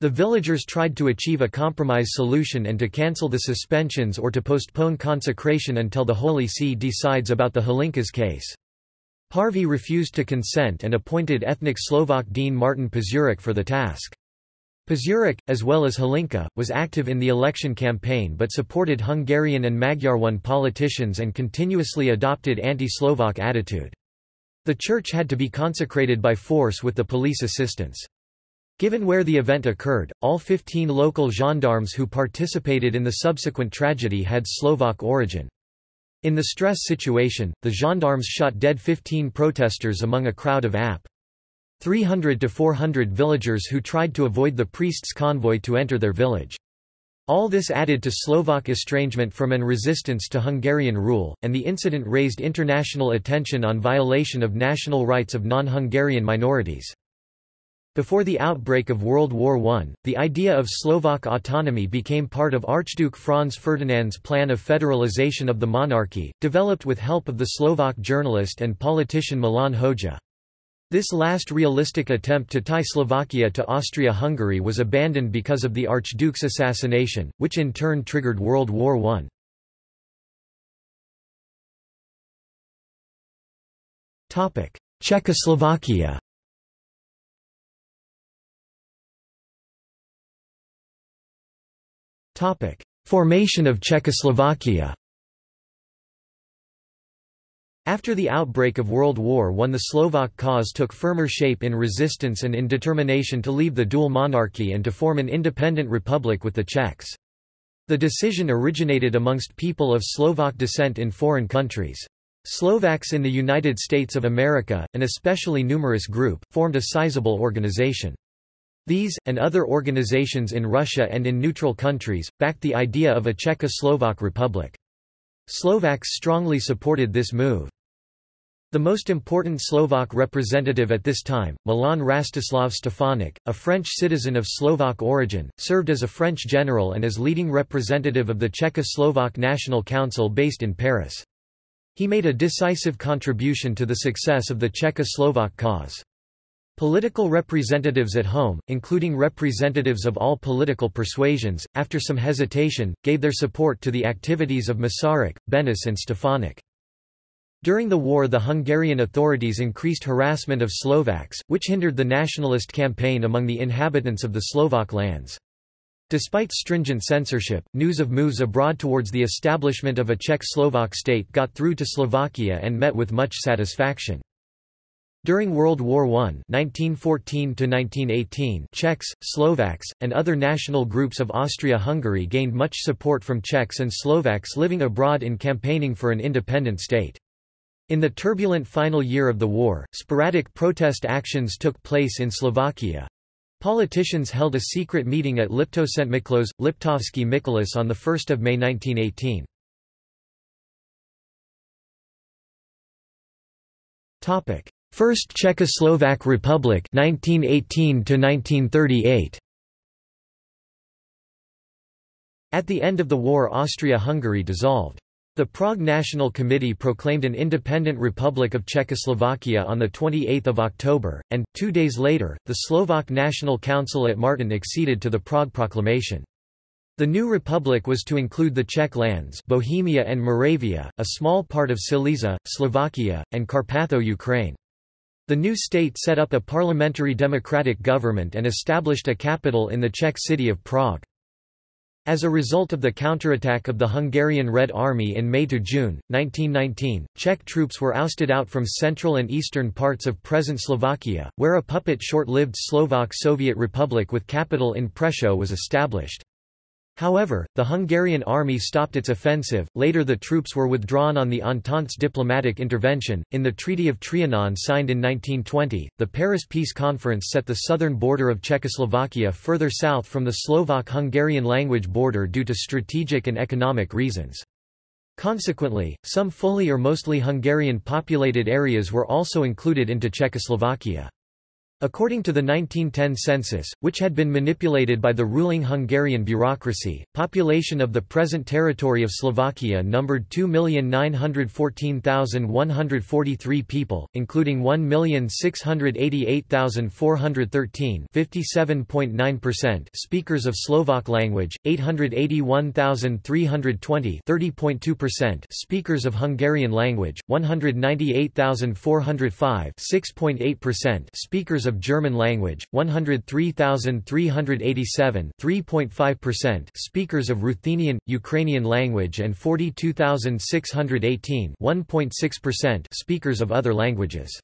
The villagers tried to achieve a compromise solution and to cancel the suspensions or to postpone consecration until the Holy See decides about the Halinka's case. Parvy refused to consent and appointed ethnic Slovak Dean Martin Pazurek for the task. Pazurek, as well as Halinka, was active in the election campaign but supported Hungarian and Magyarwan politicians and continuously adopted anti-Slovak attitude. The church had to be consecrated by force with the police assistance. Given where the event occurred, all 15 local gendarmes who participated in the subsequent tragedy had Slovak origin. In the stress situation, the gendarmes shot dead 15 protesters among a crowd of ap. 300 to 400 villagers who tried to avoid the priest's convoy to enter their village. All this added to Slovak estrangement from and resistance to Hungarian rule, and the incident raised international attention on violation of national rights of non-Hungarian minorities. Before the outbreak of World War I, the idea of Slovak autonomy became part of Archduke Franz Ferdinand's plan of federalization of the monarchy, developed with help of the Slovak journalist and politician Milan Hoxha. This last realistic attempt to tie Slovakia to Austria-Hungary was abandoned because of the Archduke's assassination, which in turn triggered World War I. Czechoslovakia. Formation of Czechoslovakia. After the outbreak of World War I, the Slovak cause took firmer shape in resistance and in determination to leave the dual monarchy and to form an independent republic with the Czechs. The decision originated amongst people of Slovak descent in foreign countries. Slovaks in the United States of America, an especially numerous group, formed a sizable organization. These, and other organizations in Russia and in neutral countries, backed the idea of a Czechoslovak republic. Slovaks strongly supported this move. The most important Slovak representative at this time, Milan Rastislav Stefanik, a French citizen of Slovak origin, served as a French general and as leading representative of the Czechoslovak National Council based in Paris. He made a decisive contribution to the success of the Czechoslovak cause. Political representatives at home, including representatives of all political persuasions, after some hesitation, gave their support to the activities of Masaryk, Beneš and Stefanik. During the war, the Hungarian authorities increased harassment of Slovaks, which hindered the nationalist campaign among the inhabitants of the Slovak lands. Despite stringent censorship, news of moves abroad towards the establishment of a Czech-Slovak state got through to Slovakia and met with much satisfaction. During World War I (1914–1918), Czechs, Slovaks, and other national groups of Austria-Hungary gained much support from Czechs and Slovaks living abroad in campaigning for an independent state. In the turbulent final year of the war, sporadic protest actions took place in Slovakia. Politicians held a secret meeting at Liptosentmiklós, Liptovský Mikuláš on 1 May 1918. First Czechoslovak Republic 1918–1938. At the end of the war, Austria-Hungary dissolved. The Prague National Committee proclaimed an independent Republic of Czechoslovakia on 28 October, and, 2 days later, the Slovak National Council at Martin acceded to the Prague Proclamation. The new republic was to include the Czech lands, Bohemia and Moravia, a small part of Silesia, Slovakia, and Carpatho-Ukraine. The new state set up a parliamentary democratic government and established a capital in the Czech city of Prague. As a result of the counterattack of the Hungarian Red Army in May–June, 1919, Czech troops were ousted out from central and eastern parts of present Slovakia, where a puppet short-lived Slovak Soviet Republic with capital in Prešov was established. However, the Hungarian army stopped its offensive. Later, the troops were withdrawn on the Entente's diplomatic intervention. In the Treaty of Trianon signed in 1920, the Paris Peace Conference set the southern border of Czechoslovakia further south from the Slovak-Hungarian language border due to strategic and economic reasons. Consequently, some fully or mostly Hungarian populated areas were also included into Czechoslovakia. According to the 1910 census, which had been manipulated by the ruling Hungarian bureaucracy, population of the present territory of Slovakia numbered 2,914,143 people, including 1,688,413 (57.9%) speakers of Slovak language, 881,320 (30.2%) speakers of Hungarian language, 198,405 (6.8%) speakers of German language, 103,387 (3.5%) speakers of Ruthenian, Ukrainian language and 42,618 (1.6%) speakers of other languages.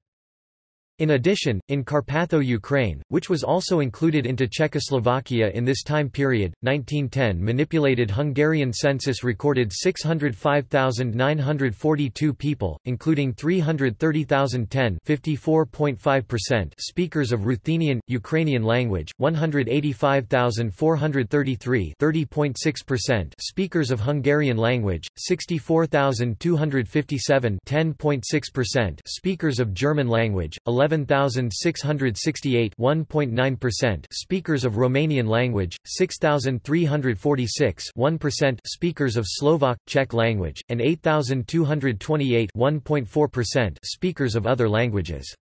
In addition, in Carpatho-Ukraine, which was also included into Czechoslovakia in this time period, 1910 manipulated Hungarian census recorded 605,942 people, including 330,010 (54.5%) speakers of Ruthenian, Ukrainian language, 185,433 (30.6%) speakers of Hungarian language, 64,257 (10.6%) speakers of German language, 11,668 (1.9%) speakers of Romanian language, 6,346 (1%) speakers of Slovak, Czech language, and 8,228 (1.4%) speakers of other languages.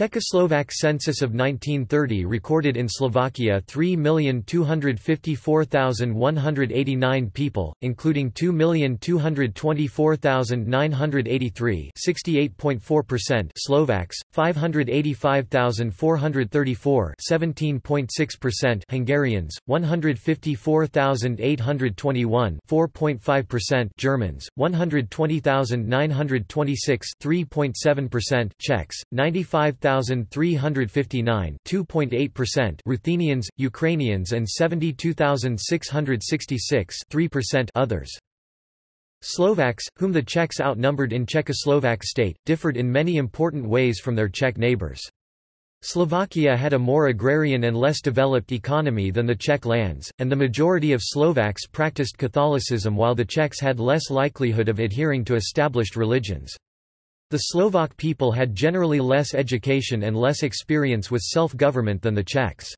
Czechoslovak census of 1930 recorded in Slovakia 3,254,189 people, including 2,224,983 (68.4%) Slovaks, 585,434 (17.6%) Hungarians, 154,821 (4.5%) Germans, 120,926 (3.7%) Czechs, 95,359 (2.8%) Ruthenians, Ukrainians and 72,666 (3%) others. Slovaks, whom the Czechs outnumbered in Czechoslovak state, differed in many important ways from their Czech neighbors. Slovakia had a more agrarian and less developed economy than the Czech lands, and the majority of Slovaks practiced Catholicism while the Czechs had less likelihood of adhering to established religions. The Slovak people had generally less education and less experience with self-government than the Czechs.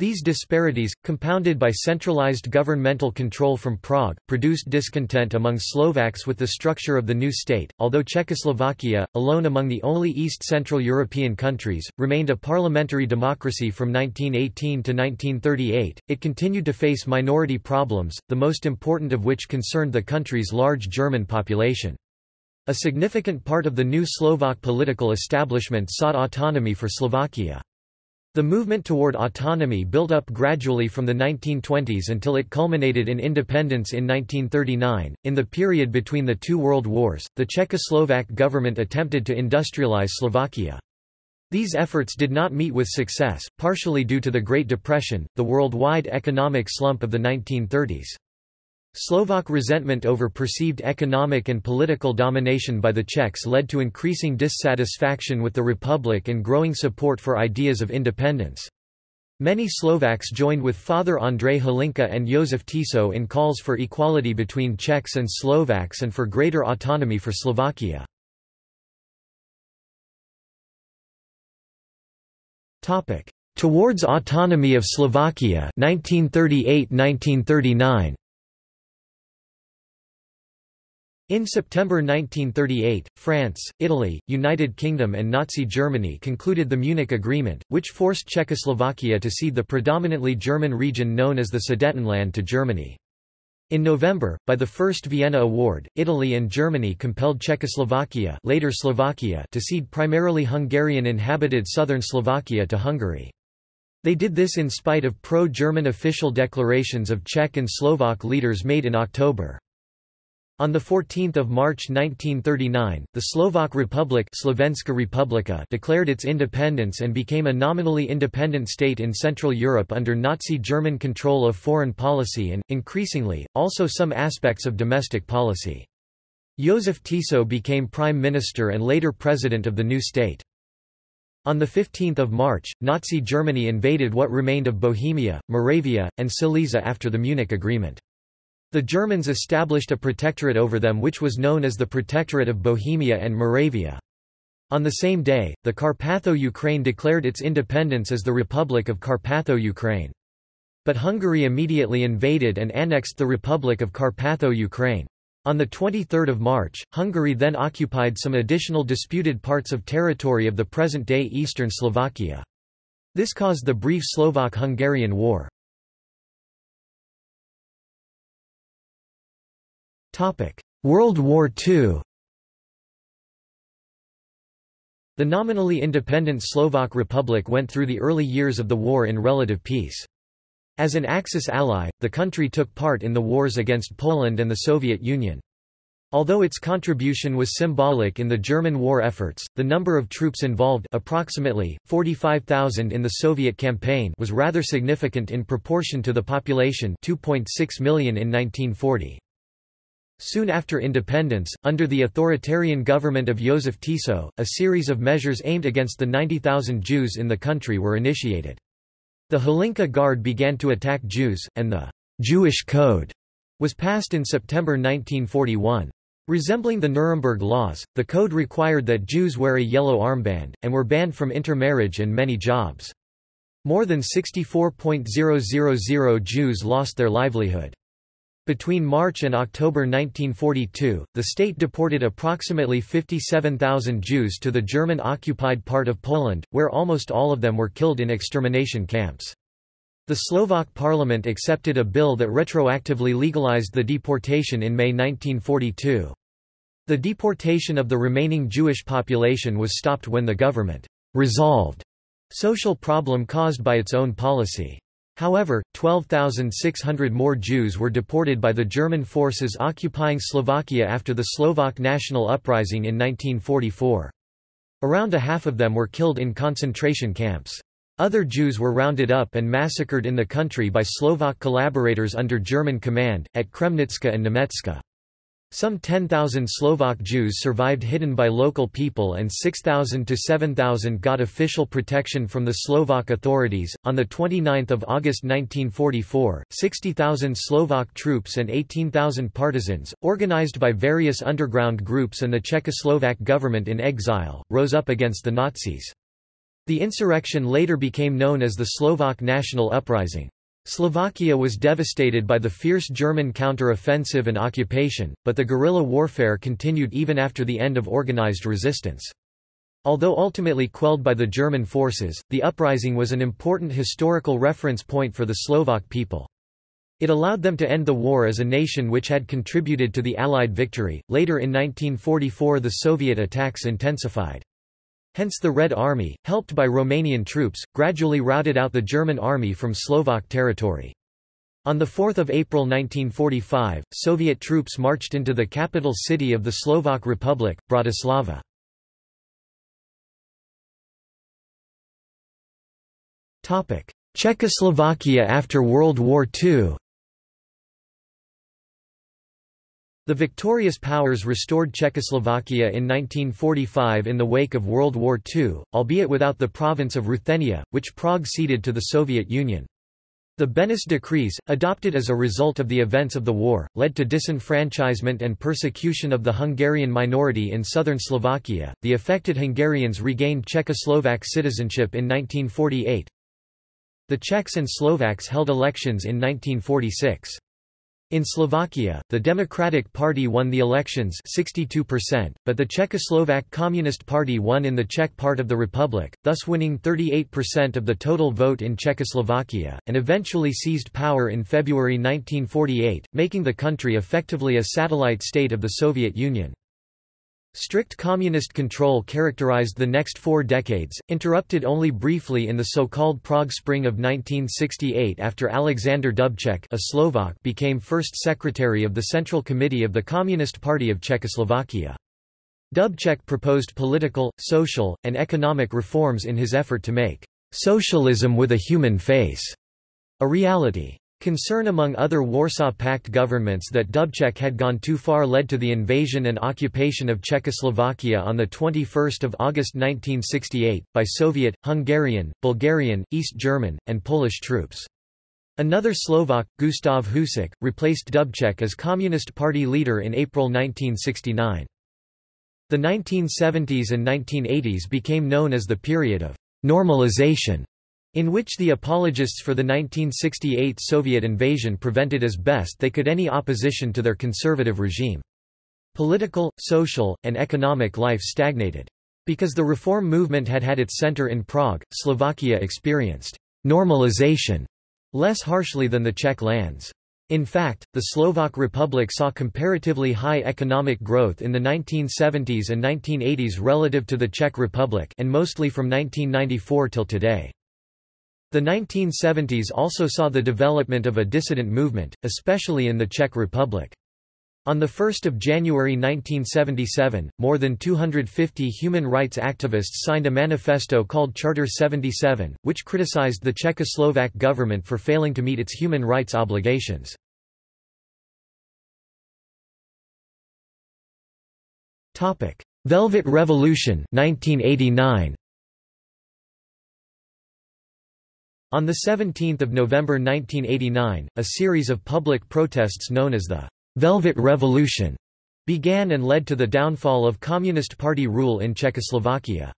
These disparities, compounded by centralized governmental control from Prague, produced discontent among Slovaks with the structure of the new state, although Czechoslovakia, alone among the only East-Central European countries, remained a parliamentary democracy from 1918 to 1938, it continued to face minority problems, the most important of which concerned the country's large German population. A significant part of the new Slovak political establishment sought autonomy for Slovakia. The movement toward autonomy built up gradually from the 1920s until it culminated in independence in 1939. In the period between the two world wars, the Czechoslovak government attempted to industrialize Slovakia. These efforts did not meet with success, partially due to the Great Depression, the worldwide economic slump of the 1930s. Slovak resentment over perceived economic and political domination by the Czechs led to increasing dissatisfaction with the Republic and growing support for ideas of independence. Many Slovaks joined with Father Andrej Halinka and Josef Tiso in calls for equality between Czechs and Slovaks and for greater autonomy for Slovakia. Towards autonomy of Slovakia 1938–1939. In September 1938, France, Italy, United Kingdom and Nazi Germany concluded the Munich Agreement, which forced Czechoslovakia to cede the predominantly German region known as the Sudetenland to Germany. In November, by the First Vienna Award, Italy and Germany compelled Czechoslovakia, later Slovakia, to cede primarily Hungarian-inhabited southern Slovakia to Hungary. They did this in spite of pro-German official declarations of Czech and Slovak leaders made in October. On 14 March 1939, the Slovak Republic declared its independence and became a nominally independent state in Central Europe under Nazi German control of foreign policy and, increasingly, also some aspects of domestic policy. Josef Tiso became prime minister and later president of the new state. On 15 March, Nazi Germany invaded what remained of Bohemia, Moravia, and Silesia after the Munich Agreement. The Germans established a protectorate over them which was known as the Protectorate of Bohemia and Moravia. On the same day, the Carpatho-Ukraine declared its independence as the Republic of Carpatho-Ukraine. But Hungary immediately invaded and annexed the Republic of Carpatho-Ukraine. On 23 March, Hungary then occupied some additional disputed parts of territory of the present-day eastern Slovakia. This caused the brief Slovak-Hungarian War. World War II. The nominally independent Slovak Republic went through the early years of the war in relative peace. As an Axis ally, the country took part in the wars against Poland and the Soviet Union. Although its contribution was symbolic in the German war efforts, the number of troops involved, approximately 45,000 in the Soviet campaign, was rather significant in proportion to the population, 2.6 million in 1940. Soon after independence, under the authoritarian government of Joseph Tiso, a series of measures aimed against the 90,000 Jews in the country were initiated. The Holinka Guard began to attack Jews, and the Jewish Code was passed in September 1941. Resembling the Nuremberg laws, the code required that Jews wear a yellow armband, and were banned from intermarriage and many jobs. More than 64,000 Jews lost their livelihood. Between March and October 1942, the state deported approximately 57,000 Jews to the German-occupied part of Poland, where almost all of them were killed in extermination camps. The Slovak parliament accepted a bill that retroactively legalized the deportation in May 1942. The deportation of the remaining Jewish population was stopped when the government resolved social problem caused by its own policy. However, 12,600 more Jews were deported by the German forces occupying Slovakia after the Slovak national uprising in 1944. Around a half of them were killed in concentration camps. Other Jews were rounded up and massacred in the country by Slovak collaborators under German command, at Kremnitska and Nemetska. Some 10,000 Slovak Jews survived hidden by local people, and 6,000 to 7,000 got official protection from the Slovak authorities. On the 29th of August 1944, 60,000 Slovak troops and 18,000 partisans, organized by various underground groups and the Czechoslovak government in exile, rose up against the Nazis. The insurrection later became known as the Slovak National Uprising. Slovakia was devastated by the fierce German counter-offensive and occupation, but the guerrilla warfare continued even after the end of organized resistance. Although ultimately quelled by the German forces, the uprising was an important historical reference point for the Slovak people. It allowed them to end the war as a nation which had contributed to the Allied victory. Later in 1944, the Soviet attacks intensified. Hence the Red Army, helped by Romanian troops, gradually routed out the German army from Slovak territory. On 4 April 1945, Soviet troops marched into the capital city of the Slovak Republic, Bratislava. Czechoslovakia after World War II. The victorious powers restored Czechoslovakia in 1945 in the wake of World War II, albeit without the province of Ruthenia, which Prague ceded to the Soviet Union. The Beneš decrees, adopted as a result of the events of the war, led to disenfranchisement and persecution of the Hungarian minority in southern Slovakia. The affected Hungarians regained Czechoslovak citizenship in 1948. The Czechs and Slovaks held elections in 1946. In Slovakia, the Democratic Party won the elections 62%, but the Czechoslovak Communist Party won in the Czech part of the republic, thus winning 38% of the total vote in Czechoslovakia, and eventually seized power in February 1948, making the country effectively a satellite state of the Soviet Union. Strict communist control characterized the next 4 decades, interrupted only briefly in the so-called Prague Spring of 1968 after Alexander Dubček, a Slovak, became first secretary of the Central Committee of the Communist Party of Czechoslovakia. Dubček proposed political, social, and economic reforms in his effort to make socialism with a human face a reality. Concern among other Warsaw Pact governments that Dubček had gone too far led to the invasion and occupation of Czechoslovakia on 21 August 1968, by Soviet, Hungarian, Bulgarian, East German, and Polish troops. Another Slovak, Gustav Husek, replaced Dubček as Communist Party leader in April 1969. The 1970s and 1980s became known as the period of «normalization», in which the apologists for the 1968 Soviet invasion prevented as best they could any opposition to their conservative regime. Political, social, and economic life stagnated. Because the reform movement had had its center in Prague, Slovakia experienced «normalization» less harshly than the Czech lands. In fact, the Slovak Republic saw comparatively high economic growth in the 1970s and 1980s relative to the Czech Republic, and mostly from 1994 till today. The 1970s also saw the development of a dissident movement, especially in the Czech Republic. On 1 January 1977, more than 250 human rights activists signed a manifesto called Charter 77, which criticized the Czechoslovak government for failing to meet its human rights obligations. Velvet Revolution 1989. On 17 November 1989, a series of public protests known as the Velvet Revolution began and led to the downfall of Communist Party rule in Czechoslovakia.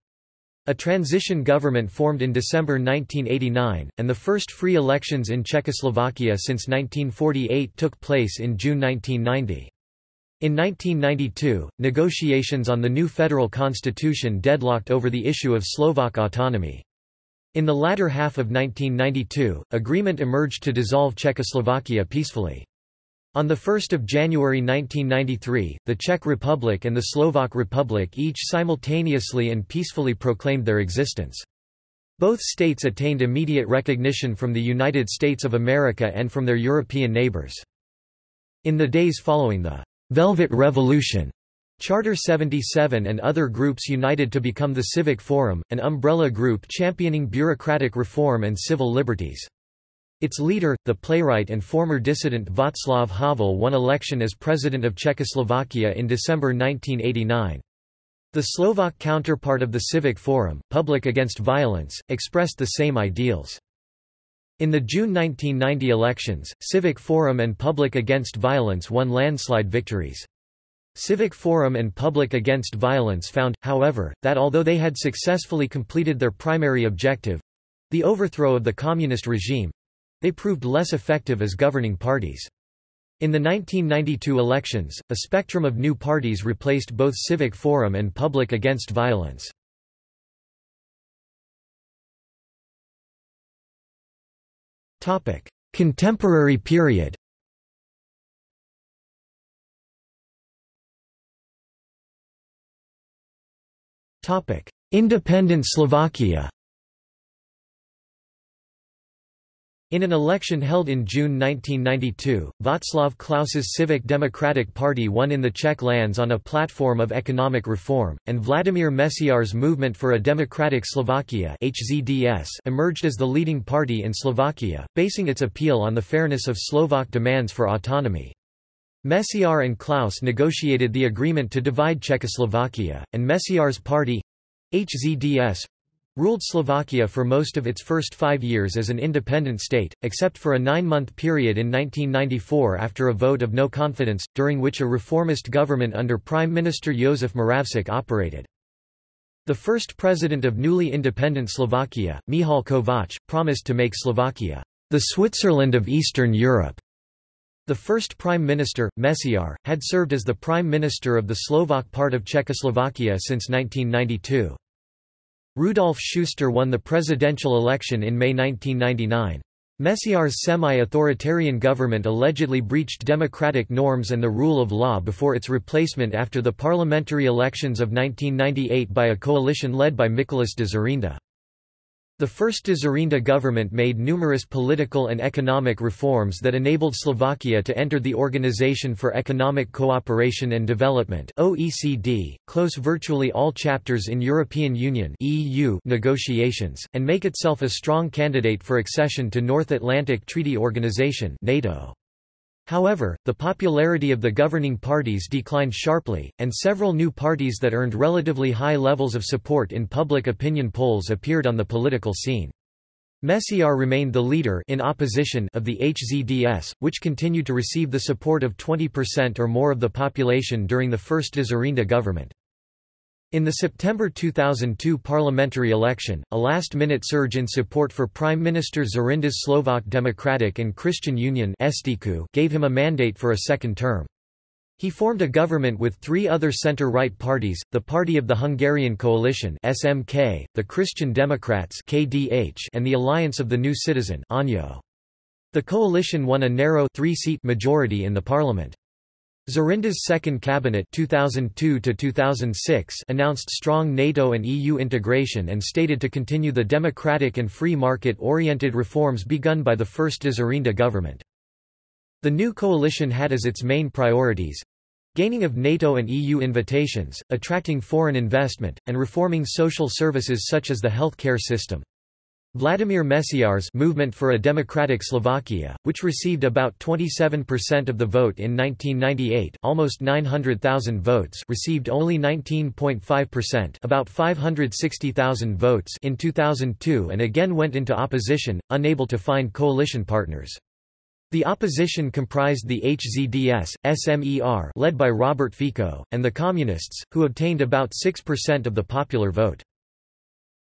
A transition government formed in December 1989, and the first free elections in Czechoslovakia since 1948 took place in June 1990. In 1992, negotiations on the new federal constitution deadlocked over the issue of Slovak autonomy. In the latter half of 1992, agreement emerged to dissolve Czechoslovakia peacefully. On 1 January 1993, the Czech Republic and the Slovak Republic each simultaneously and peacefully proclaimed their existence. Both states attained immediate recognition from the United States of America and from their European neighbors. In the days following the Velvet Revolution, Charter 77 and other groups united to become the Civic Forum, an umbrella group championing bureaucratic reform and civil liberties. Its leader, the playwright and former dissident Václav Havel, won election as president of Czechoslovakia in December 1989. The Slovak counterpart of the Civic Forum, Public Against Violence, expressed the same ideals. In the June 1990 elections, Civic Forum and Public Against Violence won landslide victories. Civic Forum and Public Against Violence found, however, that although they had successfully completed their primary objective—the overthrow of the communist regime, they proved less effective as governing parties. In the 1992 elections, a spectrum of new parties replaced both Civic Forum and Public Against Violence. Contemporary period. Independent Slovakia. In an election held in June 1992, Václav Klaus's Civic Democratic Party won in the Czech lands on a platform of economic reform, and Vladimír Mesiar's Movement for a Democratic Slovakia (HZDS) emerged as the leading party in Slovakia, basing its appeal on the fairness of Slovak demands for autonomy. Mesiar and Klaus negotiated the agreement to divide Czechoslovakia, and Mesiar's party (HZDS) ruled Slovakia for most of its first 5 years as an independent state, except for a 9-month period in 1994 after a vote of no confidence, during which a reformist government under Prime Minister Jozef Moravčík operated. The first president of newly independent Slovakia, Michal Kovač, promised to make Slovakia the Switzerland of Eastern Europe. The first prime minister, Mesiar, had served as the prime minister of the Slovak part of Czechoslovakia since 1992. Rudolf Schuster won the presidential election in May 1999. Mesiar's semi-authoritarian government allegedly breached democratic norms and the rule of law before its replacement after the parliamentary elections of 1998 by a coalition led by Mikuláš Dzeřinda. The first Dzeřinda government made numerous political and economic reforms that enabled Slovakia to enter the Organization for Economic Cooperation and Development (OECD), close virtually all chapters in European Union (EU) negotiations, and make itself a strong candidate for accession to North Atlantic Treaty Organization (NATO). However, the popularity of the governing parties declined sharply, and several new parties that earned relatively high levels of support in public opinion polls appeared on the political scene. Mesiar remained the leader in opposition of the HZDS, which continued to receive the support of 20% or more of the population during the first Dzeřinda government. In the September 2002 parliamentary election, a last-minute surge in support for Prime Minister Dzeřinda's Slovak Democratic and Christian Union gave him a mandate for a second term. He formed a government with three other centre-right parties, the Party of the Hungarian Coalition (SMK), the Christian Democrats (KDH), and the Alliance of the New Citizen (ANYO). The coalition won a narrow 3-seat majority in the parliament. Dzeřinda's second cabinet 2002–2006 announced strong NATO and EU integration and stated to continue the democratic and free market-oriented reforms begun by the first Dzeřinda government. The new coalition had as its main priorities Gaining of NATO and EU invitations, attracting foreign investment, and reforming social services such as the health care system. Vladimír Mesiar's Movement for a Democratic Slovakia, which received about 27% of the vote in 1998, almost 900,000 votes, received only 19.5%, about 560,000 votes in 2002 and again went into opposition, unable to find coalition partners. The opposition comprised the HZDS, SMER, led by Robert Fico, and the Communists, who obtained about 6% of the popular vote.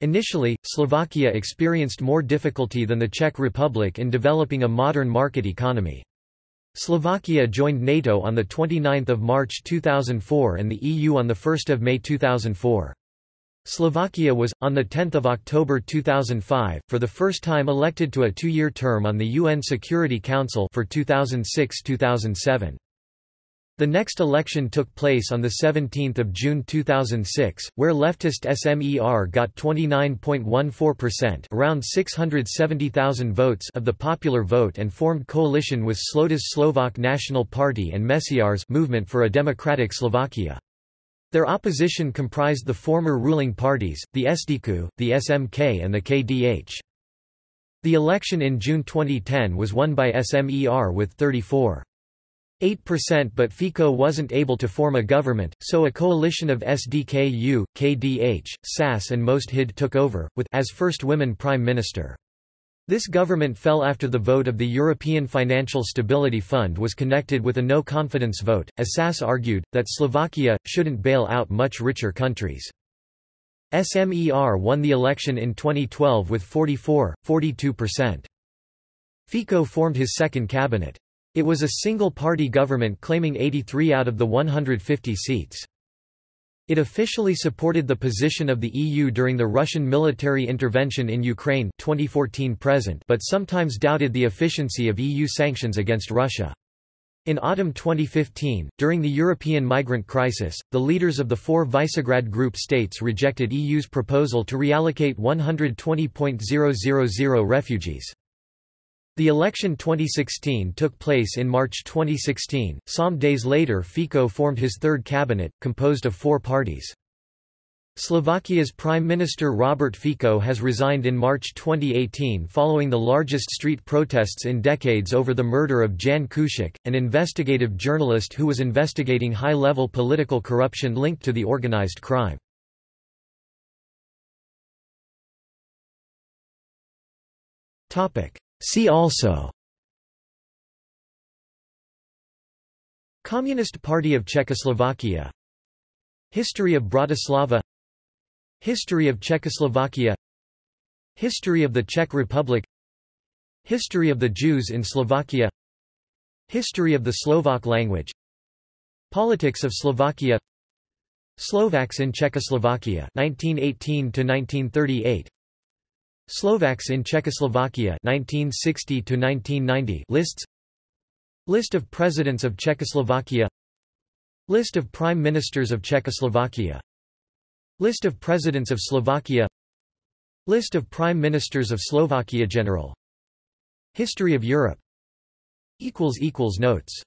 Initially, Slovakia experienced more difficulty than the Czech Republic in developing a modern market economy. Slovakia joined NATO on 29 March 2004 and the EU on 1 May 2004. Slovakia was, on 10 October 2005, for the first time elected to a two-year term on the UN Security Council for 2006–2007. The next election took place on 17 June 2006, where leftist SMER got 29.14%, around 670,000 votes of the popular vote, and formed coalition with Slota's Slovak National Party and Mesiar's Movement for a Democratic Slovakia. Their opposition comprised the former ruling parties, the SDKU, the SMK and the KDH. The election in June 2010 was won by SMER with 34.8%, but Fico wasn't able to form a government, so a coalition of SDKU, KDH, SAS and Most Hid took over, with as first women prime minister. This government fell after the vote of the European Financial Stability Fund was connected with a no-confidence vote, as SAS argued, that Slovakia shouldn't bail out much richer countries. SMER won the election in 2012 with 44.42%. Fico formed his second cabinet. It was a single-party government claiming 83 out of the 150 seats. It officially supported the position of the EU during the Russian military intervention in Ukraine 2014–present, but sometimes doubted the efficiency of EU sanctions against Russia. In autumn 2015, during the European migrant crisis, the leaders of the four Visegrad Group states rejected EU's proposal to reallocate 120,000 refugees. The election 2016 took place in March 2016. Some days later, Fico formed his third cabinet, composed of four parties. Slovakia's Prime Minister Robert Fico has resigned in March 2018 following the largest street protests in decades over the murder of Jan Kuciak, an investigative journalist who was investigating high-level political corruption linked to the organized crime. See also: Communist Party of Czechoslovakia, History of Bratislava, History of Czechoslovakia, History of the Czech Republic, History of the Jews in Slovakia, History of the Slovak language, Politics of Slovakia, Slovaks in Czechoslovakia 1918 to 1938, Slovaks in Czechoslovakia 1960 to 1990 lists, List of Presidents of Czechoslovakia, List of Prime Ministers of Czechoslovakia, List of Presidents of Slovakia, List of Prime Ministers of Slovakia, General History of Europe. Notes